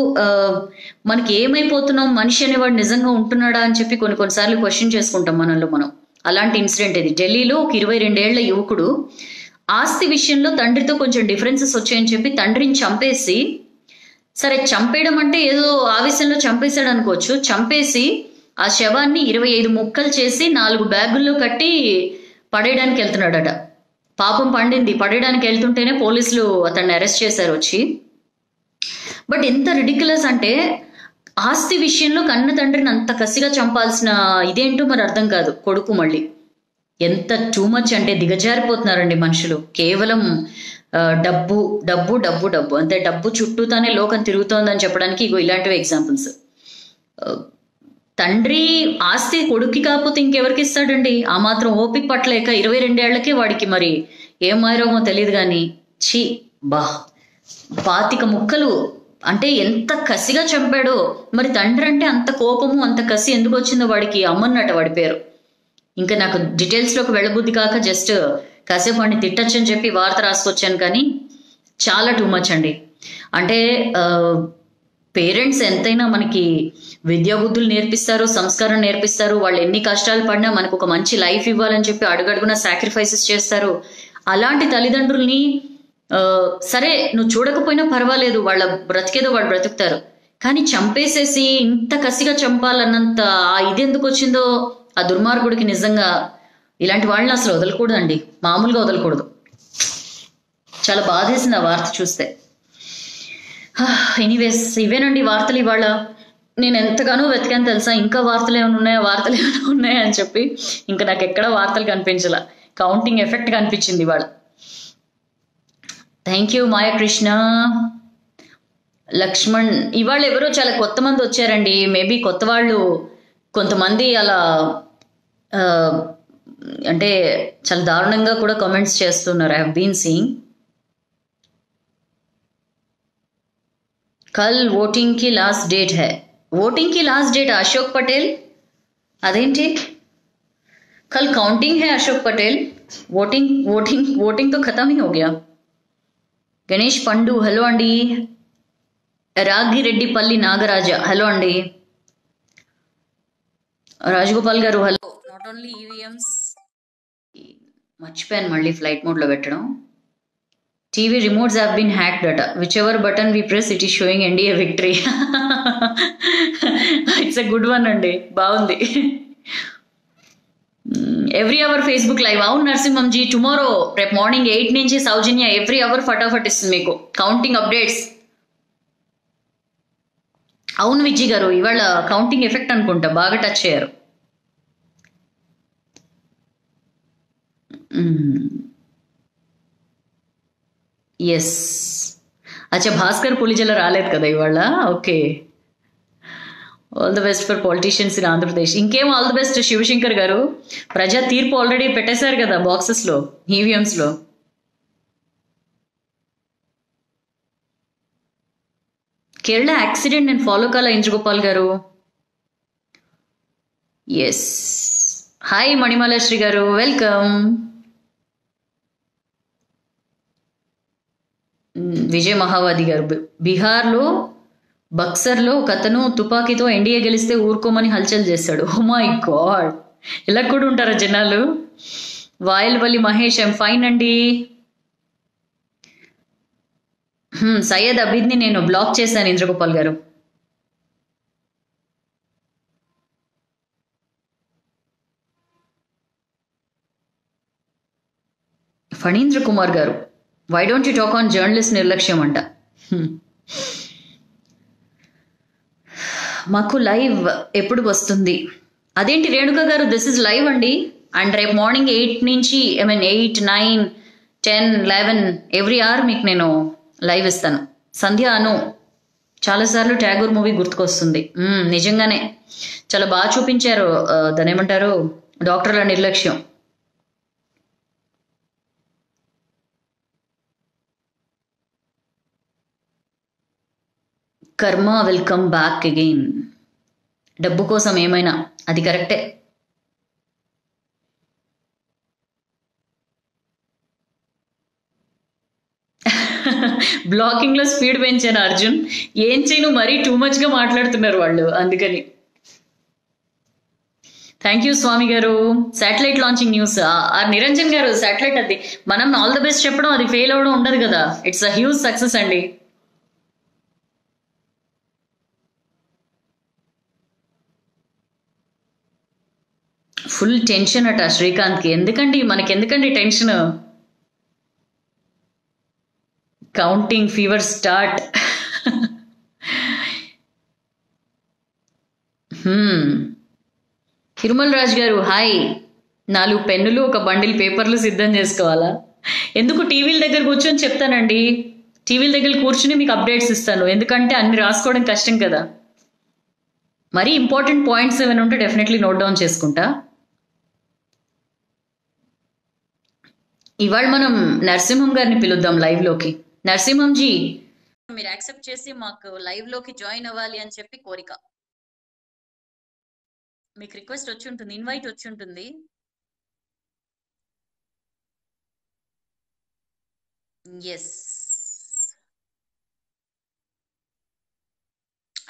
మనకి ఏమైపోతున్నాం, మనిషి అనేవాడు నిజంగా ఉంటున్నాడా అని చెప్పి కొన్ని కొన్నిసార్లు క్వశ్చన్ చేసుకుంటాం మనలో మనం. అలాంటి ఇన్సిడెంట్ ఇది. ఢిల్లీలో ఒక ఇరవై రెండేళ్ల యువకుడు ఆస్తి విషయంలో తండ్రితో కొంచెం డిఫరెన్సెస్ వచ్చాయని చెప్పి తండ్రిని చంపేసి, సరే చంపేయడం అంటే ఏదో ఆవేశంలో చంపేశాడు అనుకోవచ్చు, చంపేసి ఆ శవాన్ని ఇరవై ఐదు ముక్కలు చేసి నాలుగు బ్యాగుల్లో కట్టి పడేయడానికి వెళ్తున్నాడట. పాపం పండింది, పడేయడానికి వెళ్తుంటేనే పోలీసులు అతన్ని అరెస్ట్ చేశారు వచ్చి. బట్ ఎంత రిడిక్యులస్ అంటే ఆస్తి విషయంలో కన్న తండ్రిని అంత కసిగా చంపాల్సిన ఇదేంటో మరి అర్థం కాదు కొడుకు. మళ్ళీ ఎంత టూ మచ్ అంటే దిగజారిపోతున్నారండి మనుషులు. కేవలం డబ్బు డబ్బు డబ్బు డబ్బు అంతే, డబ్బు చుట్టూతానే లోకం తిరుగుతోందని చెప్పడానికి ఇగో ఇలాంటివి ఎగ్జాంపుల్స్. తండ్రి ఆస్తి కొడుక్కి కాకపోతే ఇంకెవరికి ఇస్తాడండి? ఆ మాత్రం ఓపిక పట్టలేక ఇరవై రెండేళ్లకే వాడికి మరి ఏం మాయరోగమో తెలియదు కానీ ఛీ బా పాతిక ముక్కలు అంటే ఎంత కసిగా చంపాడో. మరి తండ్రి అంటే అంత కోపము అంత కసి ఎందుకు వచ్చిందో వాడికి అమ్మన్నట వాడి పేరు. ఇంకా నాకు డీటెయిల్స్లోకి వెళ్ళబుద్ధి కాక జస్ట్ కాసేపు వాడిని తిట్టచ్చు అని చెప్పి వార్త రాసుకొచ్చాను, కానీ చాలా టూ మచ్ అండి. అంటే పేరెంట్స్ ఎంతైనా మనకి విద్యా బుద్ధులు నేర్పిస్తారు, సంస్కారం నేర్పిస్తారు, వాళ్ళు ఎన్ని కష్టాలు పడినా మనకు ఒక మంచి లైఫ్ ఇవ్వాలని చెప్పి అడుగడుగున సాక్రిఫైసెస్ చేస్తారు. అలాంటి తల్లిదండ్రుల్ని సరే నువ్వు చూడకపోయినా పర్వాలేదు, వాళ్ళ బ్రతికేదో వాళ్ళు బ్రతుకుతారు, కానీ చంపేసేసి ఇంత కసిగా చంపాలన్నంత ఆ ఇది ఎందుకు వచ్చిందో ఆ దుర్మార్గుడికి నిజంగా ఇలాంటి వాళ్ళని అసలు వదలకూడదు అండి, మామూలుగా వదలకూడదు. చాలా బాధేసింది ఆ వార్త చూస్తే. ఎనీవేస్ ఇవేనండి వార్తలు ఇవాళ. నేను ఎంతగానో వెతికాను తెలుసా, ఇంకా వార్తలు ఏమైనా ఉన్నాయా వార్తలు ఏమైనా ఉన్నాయా అని చెప్పి, ఇంకా నాకు ఎక్కడ వార్తలు కనిపించలా. కౌంటింగ్ ఎఫెక్ట్ కనిపించింది ఇవాళ. Thank you Mayakrishna Lakshman. ఇవాళ ఎవరో చాలా కొత్త మంది వచ్చారండి, మేబీ కొత్త వాళ్ళు కొంతమంది అలా అంటే చాలా దారుణంగా కూడా కామెంట్స్ చేస్తున్నారు. ఐ హావ్ బీన్ సీయింగ్ కల్ ఓటింగ్ కి లాస్ట్ డేట్ హై. ఓటింగ్ కి లాస్ట్ డేట్ అశోక్ పటేల్, అదేంటి కల్ కౌంటింగ్ హై Ashok Patel, voting voting voting తో ఖతం హీ హో గయా. గణేష్ పండు హలో అండి. రాగిరెడ్డిపల్లి నాగరాజ హలో అండి. రాజగోపాల్ గారు హలో. నాట్ ఓన్లీ ఈవీఎంస్ మర్చిపోయాను మళ్ళీ ఫ్లైట్ మోడ్లో పెట్టడం. TV remotes have been hacked అట, whichever button we press it is showing NDA victory. It's a good one అండి, బాగుంది. Every hour Facebook live. అవును నరసింహంజీ, టుమారో రేపు మార్నింగ్ ఎయిట్ నుంచి సౌజన్య ఎవ్రీ అవర్ ఫటాఫట్ ఇస్తుంది మీకు కౌంటింగ్ అప్డేట్స్. అవును విజయ్ గారు, ఇవాళ కౌంటింగ్ ఎఫెక్ట్ అనుకుంటా, బాగా టచ్ అయ్యారు. ఎస్ అచ్చా, భాస్కర్ పులిజల రాలేదు కదా ఇవాళ. Okay, all the best for politicians in Andhra Pradesh. ఇంకేం ఆల్ ది బెస్ట్ శివశంకర్ గారు. ప్రజా తీర్పు ఆల్రెడీ పెట్టేశారు కదా బాక్సెస్లో, ఈవీఎంస్లో. కేరళ యాక్సిడెంట్ నేను ఫాలో కాల ఇంద్రగోపాల్ గారు. ఎస్ హాయ్ మణిమాలశ్రీ గారు, వెల్కమ్. విజయ్ మహావాది గారు, బీహార్లో బక్సర్లో ఒక అతను తుపాకీతో ఎన్డీఏ గెలిస్తే ఊరుకోమని హల్చల్ చేశాడు. ఓ మై గాడ్, ఇలా కూడా ఉంటారా జనాలు. వాయల్వల్లి మహేష్ ఐమ్ ఫైన్ అండి. సయ్యద్ అభిద్ని నేను బ్లాక్ చేశాను ఇంద్రగోపాల్ గారు. ఫణీంద్ర కుమార్ గారు, why don't you talk on journalist నిర్లక్ష్యం అంట. మాకు లైవ్ ఎప్పుడు వస్తుంది? అదేంటి రేణుక గారు, దిస్ ఇస్ లైవ్ అండి. అండ్ రేపు మార్నింగ్ ఎయిట్ నుంచి I mean eight nine ten eleven every hour మీకు నేను లైవ్ ఇస్తాను. సంధ్య అను చాలాసార్లు ట్యాగూర్ మూవీ గుర్తుకొస్తుంది. నిజంగానే చాలా బాగా చూపించారు దాని ఏమంటారు డాక్టర్ల నిర్లక్ష్యం. కర్మ విల్ కమ్ బ్యాక్ అగైన్. డబ్బు కోసం ఏమైనా, అది కరెక్టే. బ్లాకింగ్ లో స్పీడ్ పెంచాను అర్జున్, ఏం చేయను, మరీ టూ మచ్ గా మాట్లాడుతున్నారు వాళ్ళు అందుకని. థ్యాంక్ యూ స్వామి గారు. Satellite launching news are Niranjan గారు, శాటిలైట్ అది మనం ఆల్ ద బెస్ట్ చెప్పడం, అది ఫెయిల్ అవడం ఉండదు కదా. ఇట్స్ అ హ్యూజ్ సక్సెస్ అండి. ఫుల్ టెన్షన్ అట శ్రీకాంత్కి. ఎందుకండి మనకి ఎందుకండి tension? Counting fever start. Tirumala Raju గారు హాయ్. నాలుగు పెన్నులు ఒక బండిల్ పేపర్లు సిద్ధం చేసుకోవాలా? ఎందుకు టీవీల దగ్గర కూర్చొని చెప్తానండి, టీవీల దగ్గర కూర్చుని మీకు అప్డేట్స్ ఇస్తాను, ఎందుకంటే అన్ని రాసుకోవడం కష్టం కదా. మరీ ఇంపార్టెంట్ పాయింట్స్ ఏమైనా ఉంటే డెఫినెట్లీ నోట్ డౌన్ చేసుకుంటా. ఇవాళ మనం నరసింహం గారిని పిలుద్దాం లైవ్ లోకి. నరసింహంజీ, మీరు యాక్సెప్ట్ చేసి మాకు లైవ్ లోకి జాయిన్ అవ్వాలి అని చెప్పి కోరిక, మీకు రిక్వెస్ట్ వచ్చి ఉంటుంది, ఇన్వైట్ వచ్చి ఉంటుంది. ఎస్,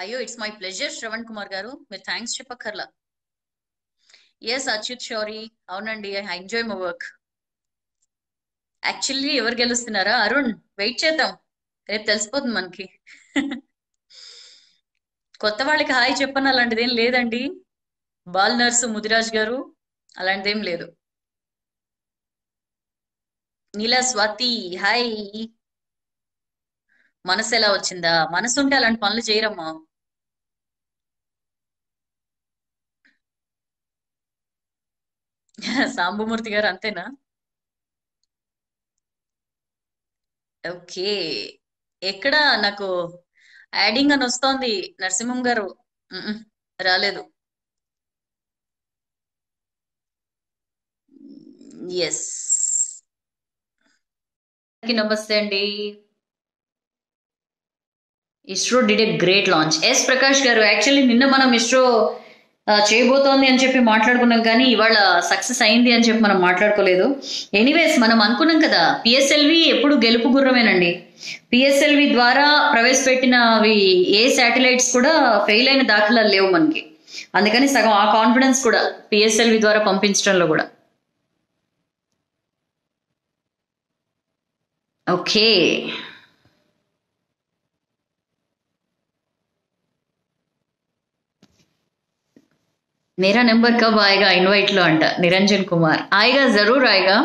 అయ్యో it's my pleasure Shravan Kumar గారు, మీరు థ్యాంక్స్ చెప్పక్కర్లా. ఎస్ అచ్యుత్ షౌరీ, అవునండి I enjoy my work. Actually ఎవరు గెలుస్తున్నారా? అరుణ్, వెయిట్ చేద్దాం, రేపు తెలిసిపోతుంది మనకి. కొత్త వాళ్ళకి హాయ్ చెప్పను, అలాంటిదేం లేదండి. బాల్ నర్సు ముదిరాజ్ గారు, అలాంటిదేం లేదు. నీలా స్వాతి హాయ్. మనసు ఎలా వచ్చిందా? మనసు ఉంటే అలాంటి పనులు చేయరమ్మా. సాంబమూర్తి గారు అంతేనా? ఓకే, ఎక్కడ నాకు యాడింగ్ అని వస్తోంది. నరసింహం గారు రాలేదు. ఎస్, నమస్తే అండి. ISRO did a great launch. Yes Prakash గారు, యాక్చువల్లీ నిన్న మనం ఇస్రో చేయబోతోంది అని చెప్పి మాట్లాడుకున్నాం, కానీ ఇవాళ సక్సెస్ అయింది అని చెప్పి మనం మాట్లాడుకోలేదు. ఎనీవేస్, మనం అనుకున్నాం కదా పిఎస్ఎల్వి ఎప్పుడు గెలుపు గుర్రమేనండి. పిఎస్ఎల్వి ద్వారా ప్రవేశపెట్టినవి ఏ శాటిలైట్స్ కూడా ఫెయిల్ అయిన దాఖలాలు లేవు మనకి, అందుకని సగం ఆ కాన్ఫిడెన్స్ కూడా పిఎస్ఎల్వి ద్వారా పంపించడంలో కూడా. ఓకే, मेरा नंबर कब आएगा इनवाइट लो अंट निरंजन कुमार, आएगा जरूर आएगा.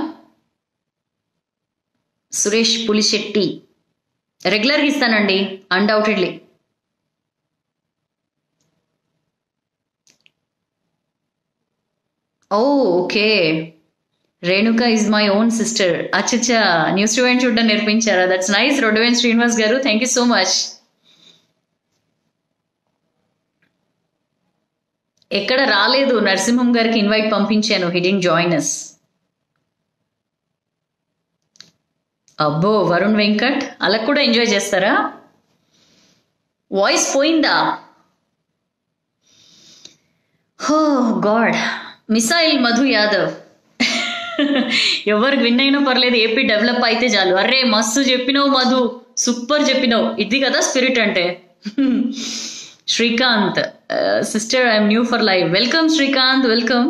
सुरेश पुलिशेट्टी, रेगुलर गा इस्तानंडी undoubtedly. Oh okay, Renuka is my own sister. अच्छा अच्छा, न्यू स्टूडेंट चूडा नेर्पिंचारा, that's nice. रोडवेन Srinivas garu, thank you so much. ఎక్కడ రాలేదు నరసింహం గారికి ఇన్వైట్ పంపించాను, హి డిడ్ంట్ జాయిన్ us. అబ్బో వరుణ్ వెంకట్, అలా కూడా ఎంజాయ్ చేస్తారా? వాయిస్ పోయిందా? హో గాడ్. మిసైల్ మధు యాదవ్, ఎవరికి విన్ అయినా పర్లేదు, ఏపీ డెవలప్ అయితే చాలు. అర్రే మస్తు చెప్పినావు మధు, సూపర్ చెప్పినావు, ఇది కదా స్పిరిట్ అంటే. Srikanth sister, I'm new for live, welcome Srikanth, welcome.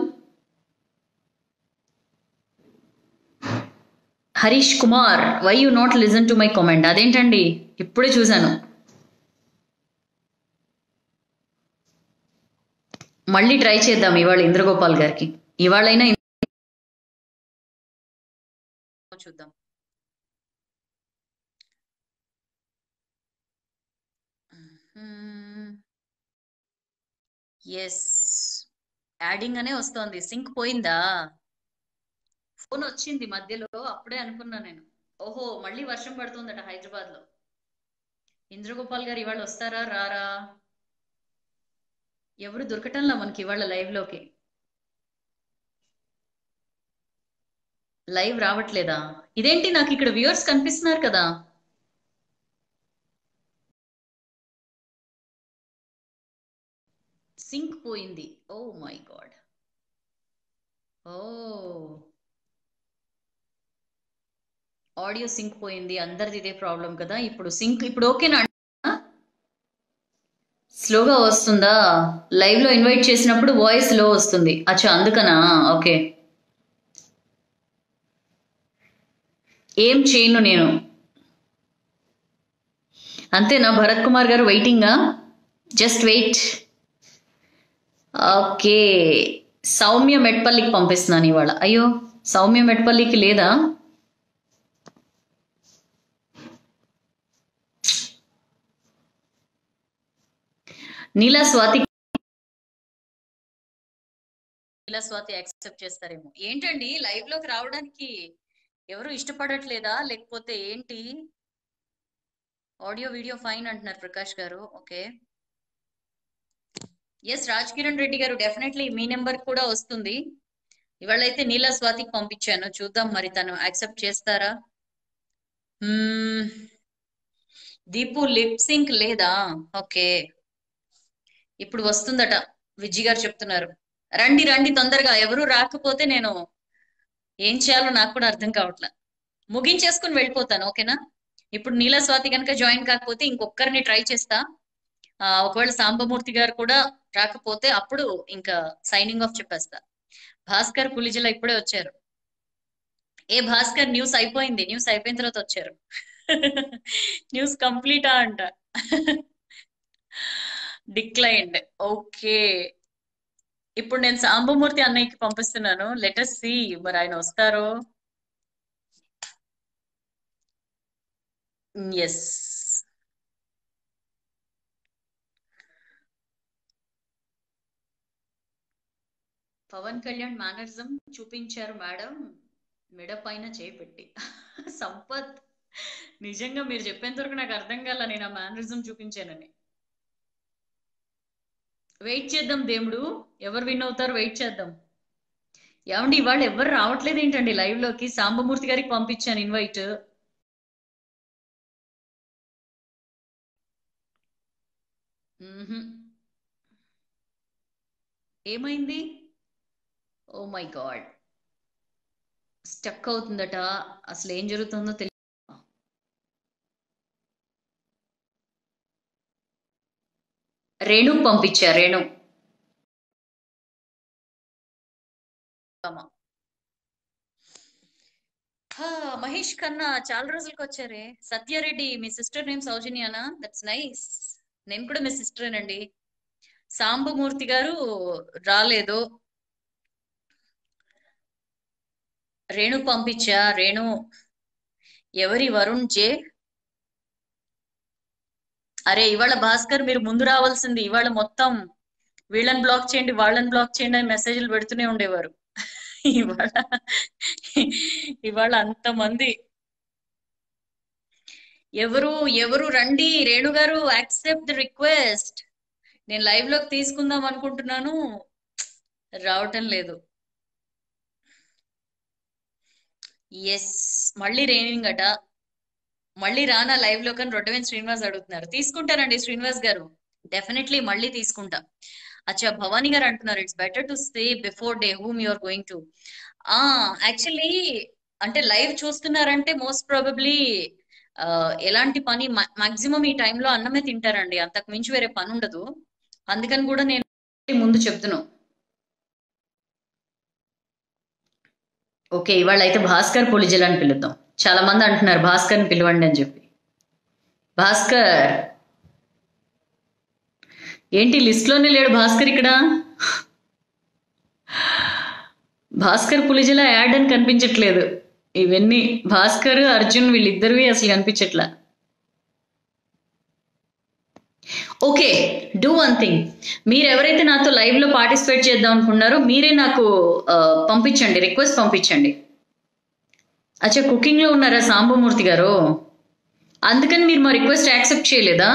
Harish Kumar, why you not listen to my comment? అదేంటండి ఇప్పుడే చూశాను. మళ్ళీ ట్రై చేద్దాం ఇవాళ ఇంద్రగోపాల్ గారికి, ఇవాళైనా చూద్దాం. ఎస్ యాడింగ్ అనే వస్తుంది. సింక్ పోయిందా? ఫోన్ వచ్చింది మధ్యలో, అప్పుడే అనుకున్నా నేను, ఓహో మళ్ళీ వర్షం పడుతుందట హైదరాబాద్ లో. ఇంద్రగోపాల్ గారు ఇవాళ వస్తారా రారా? ఎవరు దొరకటంలా మనకి ఇవాళ లైవ్ లోకి. లైవ్ రావట్లేదా? ఇదేంటి నాకు ఇక్కడ వ్యూవర్స్ కనిపిస్తున్నారు కదా. సింక్ పోయింది. Oh my god. Oh audio sync పోయింది. అందరిది ఇదే ప్రాబ్లం కదా. ఇప్పుడు సింక్ ఇప్పుడు ఓకేనా? స్లోగా వస్తుందా? లైవ్ లో ఇన్వైట్ చేసినప్పుడు వాయిస్ లో వస్తుంది. అచ్చా అందుకనా, ఓకే. ఏం చేయను నేను. అంతేనా భరత్ కుమార్ గారు? వెయిటింగా? Just wait. ఓకే సౌమ్య మెట్పల్లికి పంపిస్తున్నాను ఇవాళ. అయ్యో సౌమ్య మెట్పల్లికి లేదా? నీలా స్వాతి నీలా స్వాతి యాక్సెప్ట్ చేస్తారేమో. ఏంటండి లైవ్ లోకి రావడానికి ఎవరు ఇష్టపడట్లేదా లేకపోతే ఏంటి? ఆడియో వీడియో ఫైన్ అంటున్నారు ప్రకాష్ గారు. ఓకే ఎస్ రాజ్ కిరణ్ రెడ్డి గారు డెఫినెట్లీ మీ నెంబర్ కూడా వస్తుంది. ఇవాళ అయితే నీలా స్వాతికి పంపించాను, చూద్దాం మరి తను యాక్సెప్ట్ చేస్తారా. దీపు లిప్ సింక్ లేదా? ఓకే ఇప్పుడు వస్తుందట విజ్జి గారు చెప్తున్నారు. రండి రండి తొందరగా, ఎవరు రాకపోతే నేను ఏం చేయాలో నాకు కూడా అర్థం కావట్లా. ముగించేసుకుని వెళ్ళిపోతాను ఓకేనా. ఇప్పుడు నీలా స్వాతి కనుక జాయిన్ కాకపోతే ఇంకొకరిని ట్రై చేస్తా. ఆ ఒకవేళ సాంబమూర్తి గారు కూడా రాకపోతే అప్పుడు ఇంకా సైనింగ్ ఆఫ్ చెప్పేస్తా. భాస్కర్ పులిజిలా ఇప్పుడే వచ్చారు. ఏ భాస్కర్ న్యూస్ అయిపోయింది? న్యూస్ అయిపోయిన తర్వాత వచ్చారు. న్యూస్ కంప్లీటా అంట. డిక్లైన్డ్. ఓకే ఇప్పుడు నేను సాంబమూర్తి అన్నయ్యకి పంపిస్తున్నాను. లెట్ us see మరి ఆయన వస్తారో. ఎస్ పవన్ కళ్యాణ్ మేనరిజం చూపించారు మేడం మెడ పైన చేపెట్టి. సంపత్ నిజంగా మీరు చెప్పేంత వరకు నాకు అర్థం కాల నేను ఆ మేనరిజం చూపించానని. వెయిట్ చేద్దాం దేవుడు, ఎవరు విన్ అవుతారు వెయిట్ చేద్దాం. ఏమండి ఇవాళ ఎవరు రావట్లేదు ఏంటండి లైవ్ లోకి? సాంబమూర్తి గారికి పంపించాను ఇన్వైట్. ఏమైంది? ఓ మై గాడ్ స్టక్ అవుతుందట. అసలు ఏం జరుగుతుందో తెలియదు. రేణు పంపించా. రేణు మహేష్ కన్నా చాలా రోజులకు వచ్చారే. సత్యారెడ్డి మీ సిస్టర్ నేమ్ సౌజన్యానా? That's nice. నేను కూడా మీ సిస్టరేనండి. సాంబమూర్తి గారు రాలేదు. రేణు పంపించా. రేణు ఎవరి? వరుణ్ జే. అరే ఇవాళ భాస్కర్ మీరు ముందు రావాల్సింది. ఇవాళ మొత్తం వీళ్ళని బ్లాక్ చేయండి వాళ్ళని బ్లాక్ చేయండి అని మెసేజ్లు పెడుతూనే ఉండేవారు. ఇవాళ ఇవాళ అంతమంది ఎవరు ఎవరు రండి. రేణు గారు యాక్సెప్ట్ ది రిక్వెస్ట్. నేను లైవ్ లోకి తీసుకుందాం అనుకుంటున్నాను, రావటం లేదు. ఎస్ మళ్ళీ రేణింగ్ అట. మళ్ళీ రానా లైవ్ లో కానీ రొడ్డవేన్ శ్రీనివాస్ అడుగుతున్నారు. తీసుకుంటానండి శ్రీనివాస్ గారు డెఫినెట్లీ మళ్ళీ తీసుకుంటా. అచ్చా భవానీ గారు అంటున్నారు it's better to stay before day whom you're going to. ఆ యాక్చువల్లీ అంటే లైవ్ చూస్తున్నారంటే మోస్ట్ ప్రాబబ్లీ ఎలాంటి పని మాక్సిమం ఈ టైంలో అన్నమే తింటారండి, అంతకు మించి వేరే పని ఉండదు. అందుకని కూడా నేను ముందు చెప్తున్నాను. ఓకే ఇవాళ అయితే భాస్కర్ పులిజిల్ అని పిలుద్దాం. చాలా మంది అంటున్నారు భాస్కర్ ని పిలవండి అని చెప్పి. భాస్కర్ ఏంటి లిస్ట్ లోనే లేడు భాస్కర్? ఇక్కడ భాస్కర్ పులిజిల యాడ్ అని కనిపించట్లేదు. ఇవన్నీ భాస్కర్ అర్జున్ వీళ్ళిద్దరివి అసలు కనిపించట్లా. ఓకే డూ వన్ థింగ్, మీరు ఎవరైతే నాతో లైవ్లో పార్టిసిపేట్ చేద్దాం అనుకుంటున్నారో మీరే నాకు పంపించండి, రిక్వెస్ట్ పంపించండి. అచ్చా కుకింగ్లో ఉన్నారా సాంబమూర్తి గారు? అందుకని మీరు మా రిక్వెస్ట్ యాక్సెప్ట్ చేయలేదా?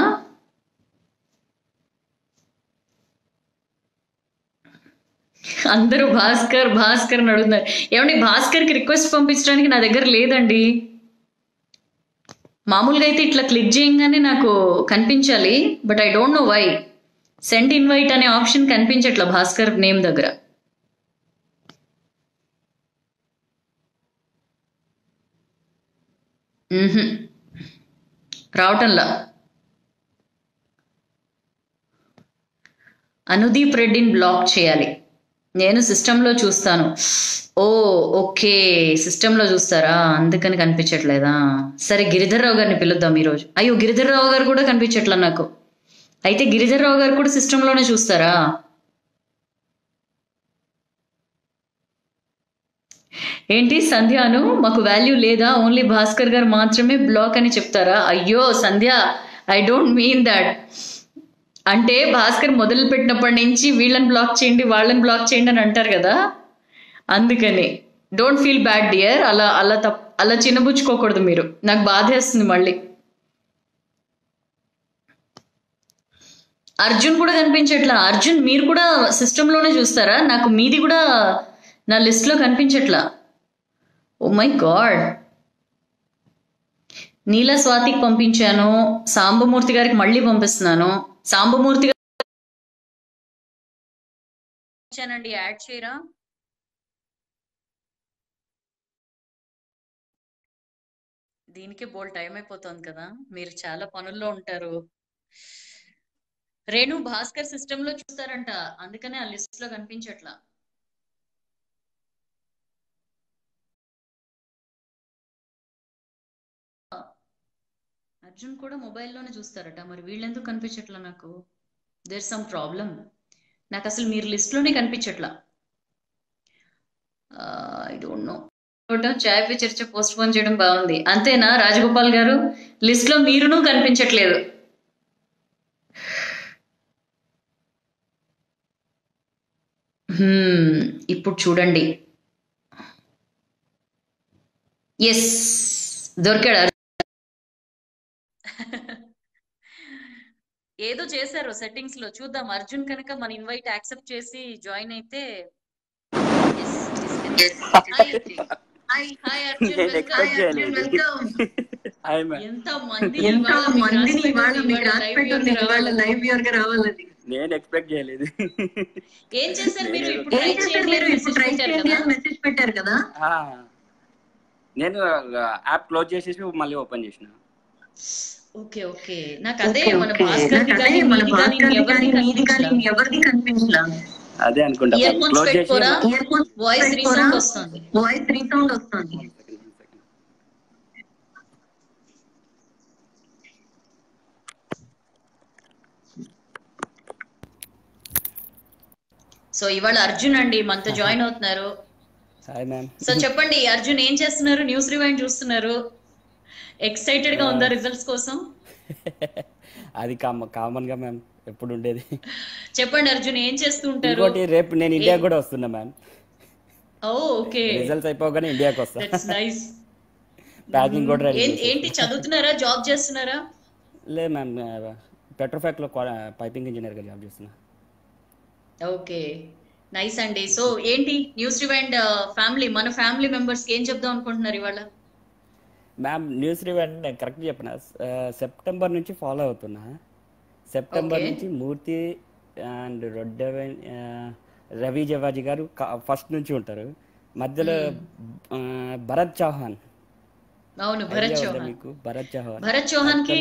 అందరూ భాస్కర్ భాస్కర్ అని అడుగుతున్నారు. ఏమండి భాస్కర్కి రిక్వెస్ట్ పంపించడానికి నా దగ్గర లేదండి. మామూలుగా అయితే ఇట్లా క్లిక్ చేయగానే నాకు కనిపించాలి, but I don't know why send invite అనే ఆప్షన్ కనిపించట్లా భాస్కర్ నేమ్ దగ్గర. రావటంలా. అనుదీప్ రెడ్డిని బ్లాక్ చేయాలి, నేను సిస్టంలో చూస్తాను. ఓ ఓకే, సిస్టంలో చూస్తారా, అందుకని కనిపించట్లేదా? సరే గిరిధర్రావు గారిని పిలుద్దాం ఈరోజు. అయ్యో గిరిధర్రావు గారు కూడా కనిపించట్లా నాకు. అయితే గిరిధర్రావు గారు కూడా సిస్టంలోనే చూస్తారా? ఏంటి సంధ్యాను మాకు వాల్యూ లేదా, ఓన్లీ భాస్కర్ గారు మాత్రమే బ్లాక్ అని చెప్తారా? అయ్యో Sandhya, I don't mean that. అంటే భాస్కర్ మొదలు పెట్టినప్పటి నుంచి వీళ్ళని బ్లాక్ చేయండి వాళ్ళని బ్లాక్ చేయండి అని అంటారు కదా, అందుకని. డోంట్ ఫీల్ బ్యాడ్ డియర్, అలా అలా తప్ప అలా చిన్నబుచ్చుకోకూడదు మీరు, నాకు బాధేస్తుంది. మళ్ళీ అర్జున్ కూడా కనిపించట్లా. అర్జున్ మీరు కూడా సిస్టంలోనే చూస్తారా? నాకు మీది కూడా నా లిస్ట్లో కనిపించట్లా. ఓ మై గాడ్. నీల స్వాతికి పంపించాను, సాంబమూర్తి గారికి మళ్ళీ పంపిస్తున్నాను. సాంబమూర్తి గారు యాడ్ చేయరా? దీనికే బోల్ టైం అయిపోతుంది కదా, మీరు చాలా పనుల్లో ఉంటారు. రేణు భాస్కర్ సిస్టమ్ లో చూస్తారంట, అందుకనే ఆ లిస్ట్ లో కనిపించట్లా. అర్జున్ కూడా మొబైల్లోనే చూస్తారట, మరి వీళ్ళెందుకు కనిపించట్లా నాకు? There some problem. నాకు అసలు మీరు లిస్ట్లోనే కనిపించట్లా. I don't know. Chai pay చర్చ పోస్ట్ పోన్ చేయడం బాగుంది అంతేనా రాజగోపాల్ గారు? లిస్ట్లో మీరును కనిపించట్లేదు. ఇప్పుడు చూడండి. ఎస్ దొరికాడు. ఏదో చేశారు సెట్టింగ్స్ లో, చూద్దాం. అర్జున్ కనుక మన ఇన్వైట్ యాక్సెప్ట్ చేసి జాయిన్ అయితే. ఎంత మంది నేను ఎక్స్పెక్ట్ చేయలేదు. ఏం చేశారు మీరు? ఇప్పుడు ట్రై చేయండి అని మెసేజ్ పెట్టారు కదా, నేను యాప్ క్లోజ్ చేసేసి మళ్ళీ ఓపెన్ చేసిన. ఓకే ఓకే, నాకు అదే మన భాస్కర్ గాని మన భాస్కర్ గాని మీది గాని ఎవర్ది కనిపించలా. అదే అనుకుంటా క్లోజ్ చేశారా? వాయిస్ రీసౌండ్ వస్తుంది, వాయిస్ రీసౌండ్ వస్తుంది. సో ఇవాళ అర్జున్ అండి మనతో జాయిన్ అవుతున్నారు. Hi ma'am. సో చెప్పండి అర్జున్, ఏం చేస్తున్నారు? న్యూస్ రివైండ్ చూస్తున్నారు, ఎక్సైటెడ్ గా ఉందా రిజల్ట్స్ కోసం? అది కామన్ గా మ్యామ్ ఎప్పుడు ఉండేది. చెప్పండి అర్జున్ ఏం చేస్తూ ఉంటారు? ఇంకోటి రేపు నేను ఇండియా కూడా వస్తున్నా మ్యామ్. ఓ ఓకే, రిజల్ట్స్ అయిపోగానే ఇండియాకి వస్తా. That's nice. ప్యాకింగ్ కూడా రెడీ. ఏంటి చదువుతున్నారా, జాబ్ చేస్తున్నారా? లే మ్యామ్, పెట్రోఫాక్ లో పైపింగ్ ఇంజనీర్ గా జాబ్ చేస్తున్నా. ఓకే నైస్ అండి. సో ఏంటి న్యూస్ రివైండ్ ఫ్యామిలీ, మన ఫ్యామిలీ మెంబర్స్ కి ఏం చెప్దాం అనుకుంటున్నారు ఇవాళ? మ్యామ్ న్యూస్ రివైండ్ నేను కరెక్ట్ చెప్పినా, సెప్టెంబర్ నుంచి ఫాలో అవుతున్నా. సెప్టెంబర్ నుంచి మూర్తి అండ్ రొడ్డ రవి జవాజీ గారు ఫస్ట్ నుంచి ఉంటారు, మధ్యలో భరత్ చౌహాన్. అవును భరత్ చౌహాన్, మీకు భరత్ చౌహాన్ భరత్ చౌహాన్ కి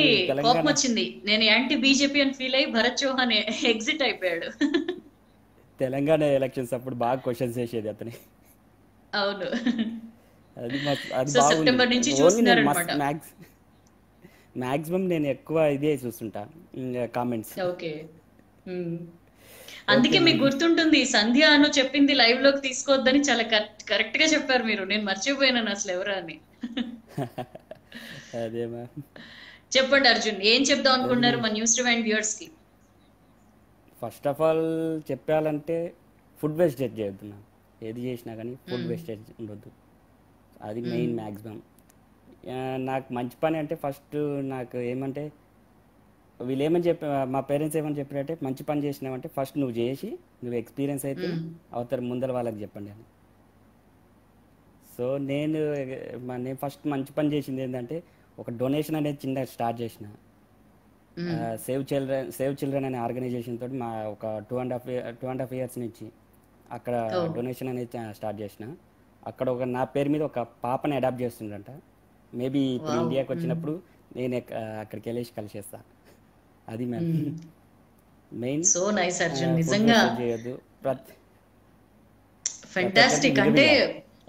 కోపం వచ్చింది, నేను యాంటీ బీజేపీ అని ఫీల్ అయ్యి భరత్ చౌహాన్ ఎగ్జిట్ అయిపోయాడు. తెలంగాణ ఎలక్షన్స్ అప్పుడు బాగా క్వశ్చన్స్ వేసేది అతని. అవును మాక్సిమం నేను ఎక్కువ ఇదే చూస్తుంటా కామెంట్స్. ఓకే అందుకే మీకు గుర్తుంటుంది సంధ్య అను చెప్పింది లైవ్ లోకి తీసుకోవద్దని, చాలా కరెక్ట్ గా చెప్పారు మీరు. నేను మర్చిపోయాను అసలు ఎవరా అని. అదే మ్యామ్. చెప్పండి అర్జున్ ఏం చెప్దాం అనుకుంటున్నారు మన న్యూస్ టు అండ్ వ్యూయర్స్ కి? ఫస్ట్ ఆఫ్ ఆల్ చెప్పాలంటే ఫుడ్ వేస్టేజ్ చేయొద్దు, ఏది చేసినా కానీ ఫుడ్ వేస్టేజ్ ఉండొద్దు, అది మెయిన్ మ్యాక్సిమం. నాకు మంచి పని అంటే ఫస్ట్ నాకు ఏమంటే వీళ్ళు ఏమని చెప్పి మా పేరెంట్స్ ఏమని చెప్పారంటే మంచి పని చేసినామంటే ఫస్ట్ నువ్వు చేసి నువ్వు ఎక్స్పీరియన్స్ అయితే అవతల ముందర వాళ్ళకి చెప్పండి అని. సో నేను నేను ఫస్ట్ మంచి పని చేసింది ఏంటంటే ఒక డొనేషన్ అనేది చిన్న స్టార్ట్ చేసిన, సేవ్ చిల్డ్రన్ సేవ్ చిల్డ్రన్ అనే ఆర్గనైజేషన్ తోటి మా ఒక two and half two and half years నుంచి అక్కడ డొనేషన్ అనేది స్టార్ట్ చేసిన. అక్కడ ఒక నా పేరు మీద ఒక పాపని అడాప్ట్ చేస్తుందంట, మేబీ ఇప్పుడు ఇండియాకి వచ్చినప్పుడు నేను అక్కడికి వెళ్ళేసి కలిసేస్తా. అది మెయిన్ చేయద్దు. ఫెంటాస్టిక్ అంటే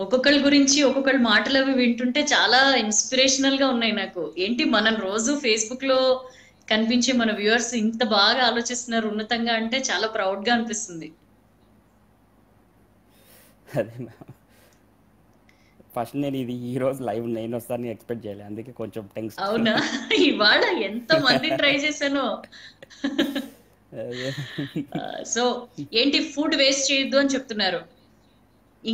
ఒక్కొక్కరి గురించి ఒక్కొక్కరి మాటలు అవి వింటుంటే చాలా ఇన్స్పిరేషనల్ గా ఉన్నాయి నాకు. ఏంటి మనం రోజు ఫేస్బుక్ లో కనిపించే మన వ్యూవర్స్ ఇంత బాగా ఆలోచిస్తున్నారు ఉన్నతంగా అంటే చాలా ప్రౌడ్ గా అనిపిస్తుంది. ఫస్ట్ నేను ఇది ఈ రోజు లైవ్ నేను వస్తాను ఎక్స్పెక్ట్ చేయలేదు, అందుకే కొంచెం టెన్షన్. అవునా, ఇవాళ ఎంతో మంది ట్రై చేశాను. సో ఏంటి ఫుడ్ వేస్ట్ చేయొద్దు అని చెప్తున్నారు,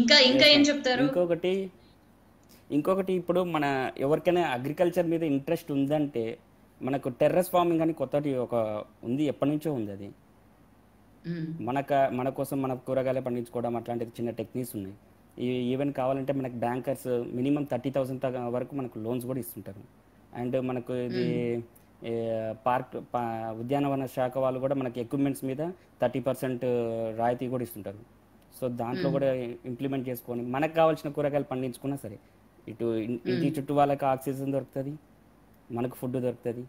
ఇంకా ఇంకా ఏం చెప్తారు? ఇంకొకటి ఇంకొకటి ఇప్పుడు మన ఎవరికైనా అగ్రికల్చర్ మీద ఇంట్రెస్ట్ ఉందంటే మనకు టెర్రస్ ఫార్మింగ్ అని కొత్తటి ఒక ఉంది, ఎప్పటి నుంచో ఉంది అది. మనకు మన కోసం మన కూరగాయలు పండించుకోవడం అట్లాంటివి చిన్న టెక్నిక్స్ ఉన్నాయి. ఈవెన్ కావాలంటే మనకు బ్యాంకర్స్ మినిమం థర్టీ థౌసండ్ వరకు మనకు లోన్స్ కూడా ఇస్తుంటారు. అండ్ మనకు ఇది పార్క్ ఉద్యానవన శాఖ వాళ్ళు కూడా మనకి ఎక్విప్మెంట్స్ మీద థర్టీ పర్సెంట్ రాయితీ కూడా ఇస్తుంటారు. సో దాంట్లో కూడా ఇంప్లిమెంట్ చేసుకొని మనకు కావాల్సిన కూరగాయలు పండించుకున్నా సరే ఇటు ఇంటి చుట్టూ వాళ్ళకి ఆక్సిజన్ దొరుకుతుంది, మనకు ఫుడ్ దొరుకుతుంది,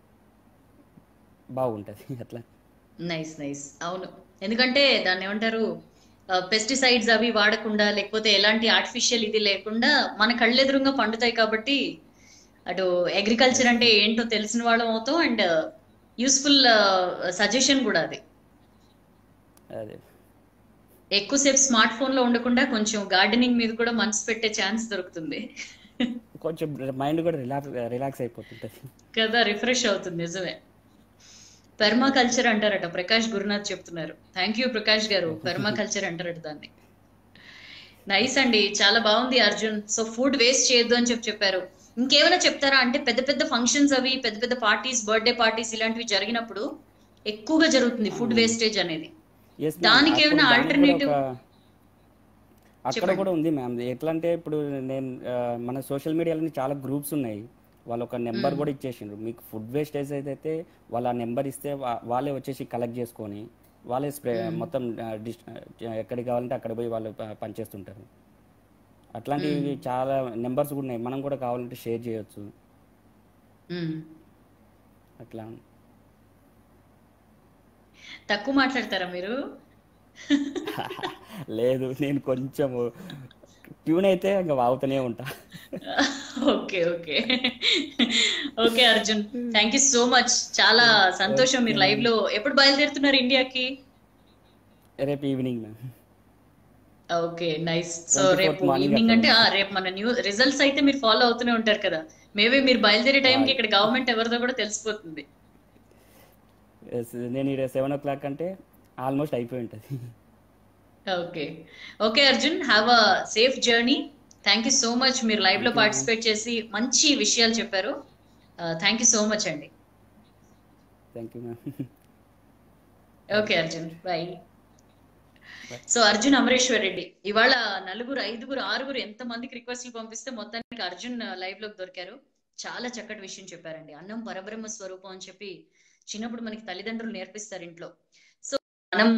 బాగుంటుంది అట్లా. నైస్ నైస్ అవును, ఎందుకంటే దాన్ని ఏమంటారు పెస్టిసైడ్స్ అవి వాడకుండా లేకపోతే ఎలాంటి ఆర్టిఫిషియల్ ఇది లేకుండా మన కళ్ళెదురుగా పండుతాయి కాబట్టి అటు అగ్రికల్చర్ అంటే ఏంటో తెలిసిన వాళ్ళం అవుతాం. అండ్ యూస్ఫుల్ సజెషన్ కూడా అది. అదే ఎక్కువసేపు స్మార్ట్ ఫోన్ లో ఉండకుండా కొంచెం గార్డెనింగ్ మీద కూడా మనసు పెట్టే ఛాన్స్ దొరుకుతుంది, కొంచెం మైండ్ కూడా రిలాక్స్ రిలాక్స్ అయిపోతుంటది కదా, రిఫ్రెష్ అవుతుంది. నిజమే, పెర్మా కల్చర్ అంటారట ప్రకాష్ గురునాథ్ చెప్తున్నారు. థ్యాంక్ యూ ప్రకాష్ గారు, పెర్మా కల్చర్ అంటారట దాన్ని. నైస్ అండి, చాలా బాగుంది అర్జున్. సో ఫుడ్ వేస్ట్ చేయొద్దు అని చెప్పి చెప్పారు. ఇంకేమైనా చెప్తారా? అంటే పెద్ద పెద్ద ఫంక్షన్స్ అవి పెద్ద పెద్ద పార్టీస్ బర్త్డే పార్టీస్ ఇలాంటివి జరిగినప్పుడు ఎక్కువగా జరుగుతుంది ఫుడ్ వేస్టేజ్ అనేది, దానికి ఏమైనా ఆల్టర్నేటివ్? అక్కడ కూడా ఉంది మ్యామ్. ఎట్లా అంటే ఇప్పుడు నేను మన సోషల్ మీడియాలో చాలా గ్రూప్స్ ఉన్నాయి, వాళ్ళు ఒక నెంబర్ కూడా ఇచ్చేసిండ్రు, మీకు ఫుడ్ వేస్టేజ్ అయితే వాళ్ళు ఆ నెంబర్ ఇస్తే వాళ్ళే వచ్చేసి కలెక్ట్ చేసుకొని వాళ్ళే స్ప్రే మొత్తం డిస్ ఎక్కడికి కావాలంటే అక్కడ పోయి వాళ్ళు పనిచేస్తుంటారు. అట్లాంటివి చాలా నెంబర్స్ కూడా ఉన్నాయి, మనం కూడా కావాలంటే షేర్ చేయొచ్చు అట్లా. తక్కువ మాట్లాడతారా మీరు? లేదు, నేను కొంచెం ట్యూన్ అయితే ఇంకా వాగుతూనే ఉంటా. Okay okay okay Arjun, thank you so much, చాలా సంతోషం. మీరు లైవ్ లో ఎప్పుడు బయలుదేరుతున్నారు ఇండియాకి? రేపు ఈవినింగ్. Okay nice. సో రేపు ఈవినింగ్ అంటే రేపు మన న్యూస్ రిజల్ట్స్ అయితే మీరు ఫాలో అవుతూనే ఉంటారు కదా, మేబీ మీరు బయలుదేరే టైంకి ఇక్కడ గవర్నమెంట్ ఎవరిదో కూడా తెలిసిపోతుంది. నేను ఇక్కడ సెవెన్ ఓ క్లాక్ అంటే ఆల్మోస్ట్ అయిపోయి ఉంటుంది. Okay okay Arjun, have a safe journey. Thank you so much, మీరు లైవ్ లో పార్టిసిపేట్ చేసి మంచి విషయాలు చెప్పారు. థ్యాంక్ యూ సో మచ్ అండి. Thank you ma'am. Okay Arjun bye. So Arjun Amareshwar Reddy, ఇవాళ నలుగురు ఐదుగురు ఆరుగురు ఎంత మందికి రిక్వెస్ట్లు పంపిస్తే మొత్తానికి అర్జున్ లైవ్ లోకి దొరికారు. చాలా చక్కటి విషయం చెప్పారండి. అన్నం పరబ్రహ్మ స్వరూపం అని చెప్పి చిన్నప్పుడు మనకి తల్లిదండ్రులు నేర్పిస్తారు ఇంట్లో. సో మనం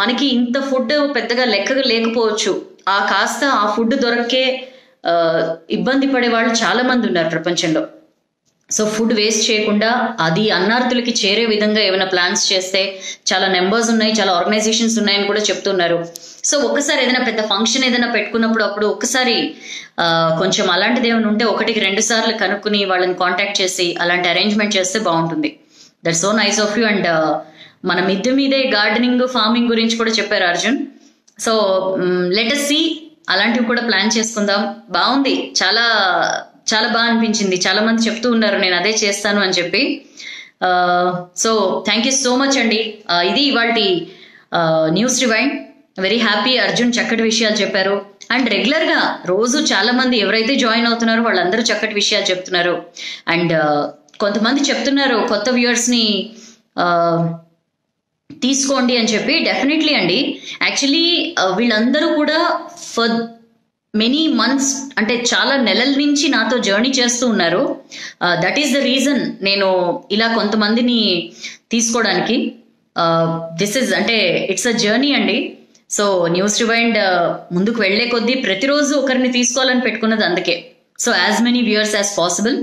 మనకి ఇంత ఫుడ్ పెద్దగా లెక్కగా లేకపోవచ్చు, ఆ కాస్త ఆ ఫుడ్ దొరకే ఆ ఇబ్బంది పడే వాళ్ళు చాలా మంది ఉన్నారు ప్రపంచంలో. సో ఫుడ్ వేస్ట్ చేయకుండా అది అన్నార్థులకి చేరే విధంగా ఏమైనా ప్లాన్స్ చేస్తే, చాలా నెంబర్స్ ఉన్నాయి, చాలా ఆర్గనైజేషన్స్ ఉన్నాయని కూడా చెప్తున్నారు. సో ఒక్కసారి ఏదైనా పెద్ద ఫంక్షన్ ఏదైనా పెట్టుకున్నప్పుడు అప్పుడు ఒక్కసారి ఆ కొంచెం అలాంటిది ఏమైనా ఉంటే ఒకటికి రెండు సార్లు కనుక్కుని వాళ్ళని కాంటాక్ట్ చేసి అలాంటి అరేంజ్మెంట్ చేస్తే బాగుంటుంది. That so nice of you. And మన మిద్దె మీదే గార్డెనింగ్ ఫార్మింగ్ గురించి కూడా చెప్పారు Arjun. So let us see, అలాంటివి కూడా ప్లాన్ చేసుకుందాం. బాగుంది, చాలా చాలా బాగా అనిపించింది. చాలా మంది చెప్తూ ఉన్నారు నేను అదే చేస్తాను అని చెప్పి. So thank you so much అండి. ఇది ఇవాల్టి news rewind. Very happy, Arjun చక్కటి విషయాలు చెప్పారు. అండ్ రెగ్యులర్ గా రోజు చాలా మంది ఎవరైతే జాయిన్ అవుతున్నారో వాళ్ళందరూ చక్కటి విషయాలు చెప్తున్నారు. అండ్ కొంతమంది చెప్తున్నారు కొత్త వ్యూవర్స్ ని తీసుకోండి అని చెప్పి. డెఫినెట్లీ అండి, యాక్చువల్లీ వీళ్ళందరూ కూడా ఫర్ మెనీ మంత్స్ అంటే చాలా నెలల నుంచి నాతో జర్నీ చేస్తూ ఉన్నారు. దట్ ఈస్ ద రీజన్ నేను ఇలా కొంతమందిని తీసుకోవడానికి. దిస్ ఇస్ అంటే ఇట్స్ అ జర్నీ అండి. సో న్యూస్ రివైండ్ ముందుకు వెళ్లే కొద్దీ ప్రతిరోజు ఒకరిని తీసుకోవాలని పెట్టుకున్నది అందుకే. So as many viewers as possible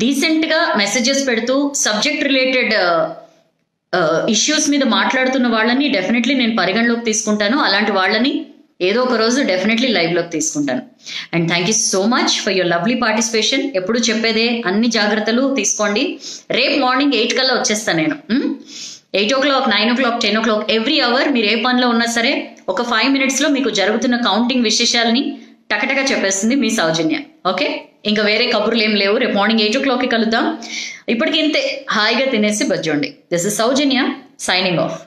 decent గా మెసేజెస్ పెడుతూ సబ్జెక్ట్ రిలేటెడ్ ఇష్యూస్ మీద మాట్లాడుతున్న వాళ్ళని డెఫినెట్లీ నేను పరిగణలోకి తీసుకుంటాను. అలాంటి వాళ్ళని ఏదో ఒక రోజు డెఫినెట్లీ లైవ్ లోకి తీసుకుంటాను. And thank you so much for your lovely participation. ఎప్పుడు చెప్పేదే, అన్ని జాగ్రత్తలు తీసుకోండి. రేపు మార్నింగ్ ఎయిట్ కల్లా వచ్చేస్తాను నేను. Eight o'clock nine o'clock ten o'clock every hour మీరు ఏ పనిలో ఉన్నా సరే ఒక ఫైవ్ మినిట్స్ లో మీకు జరుగుతున్న కౌంటింగ్ విశేషాలని టకటగా చెప్పేస్తుంది మీ సౌజన్య. ఓకే, ఇంకా వేరే కబుర్లు ఏం లేవు. రేపు మార్నింగ్ ఎయిట్ ఓ క్లాక్కి కలుద్దాం. ఇప్పటికింతే, హాయిగా తినేసి బజ్జండి. This is Soujanya signing of.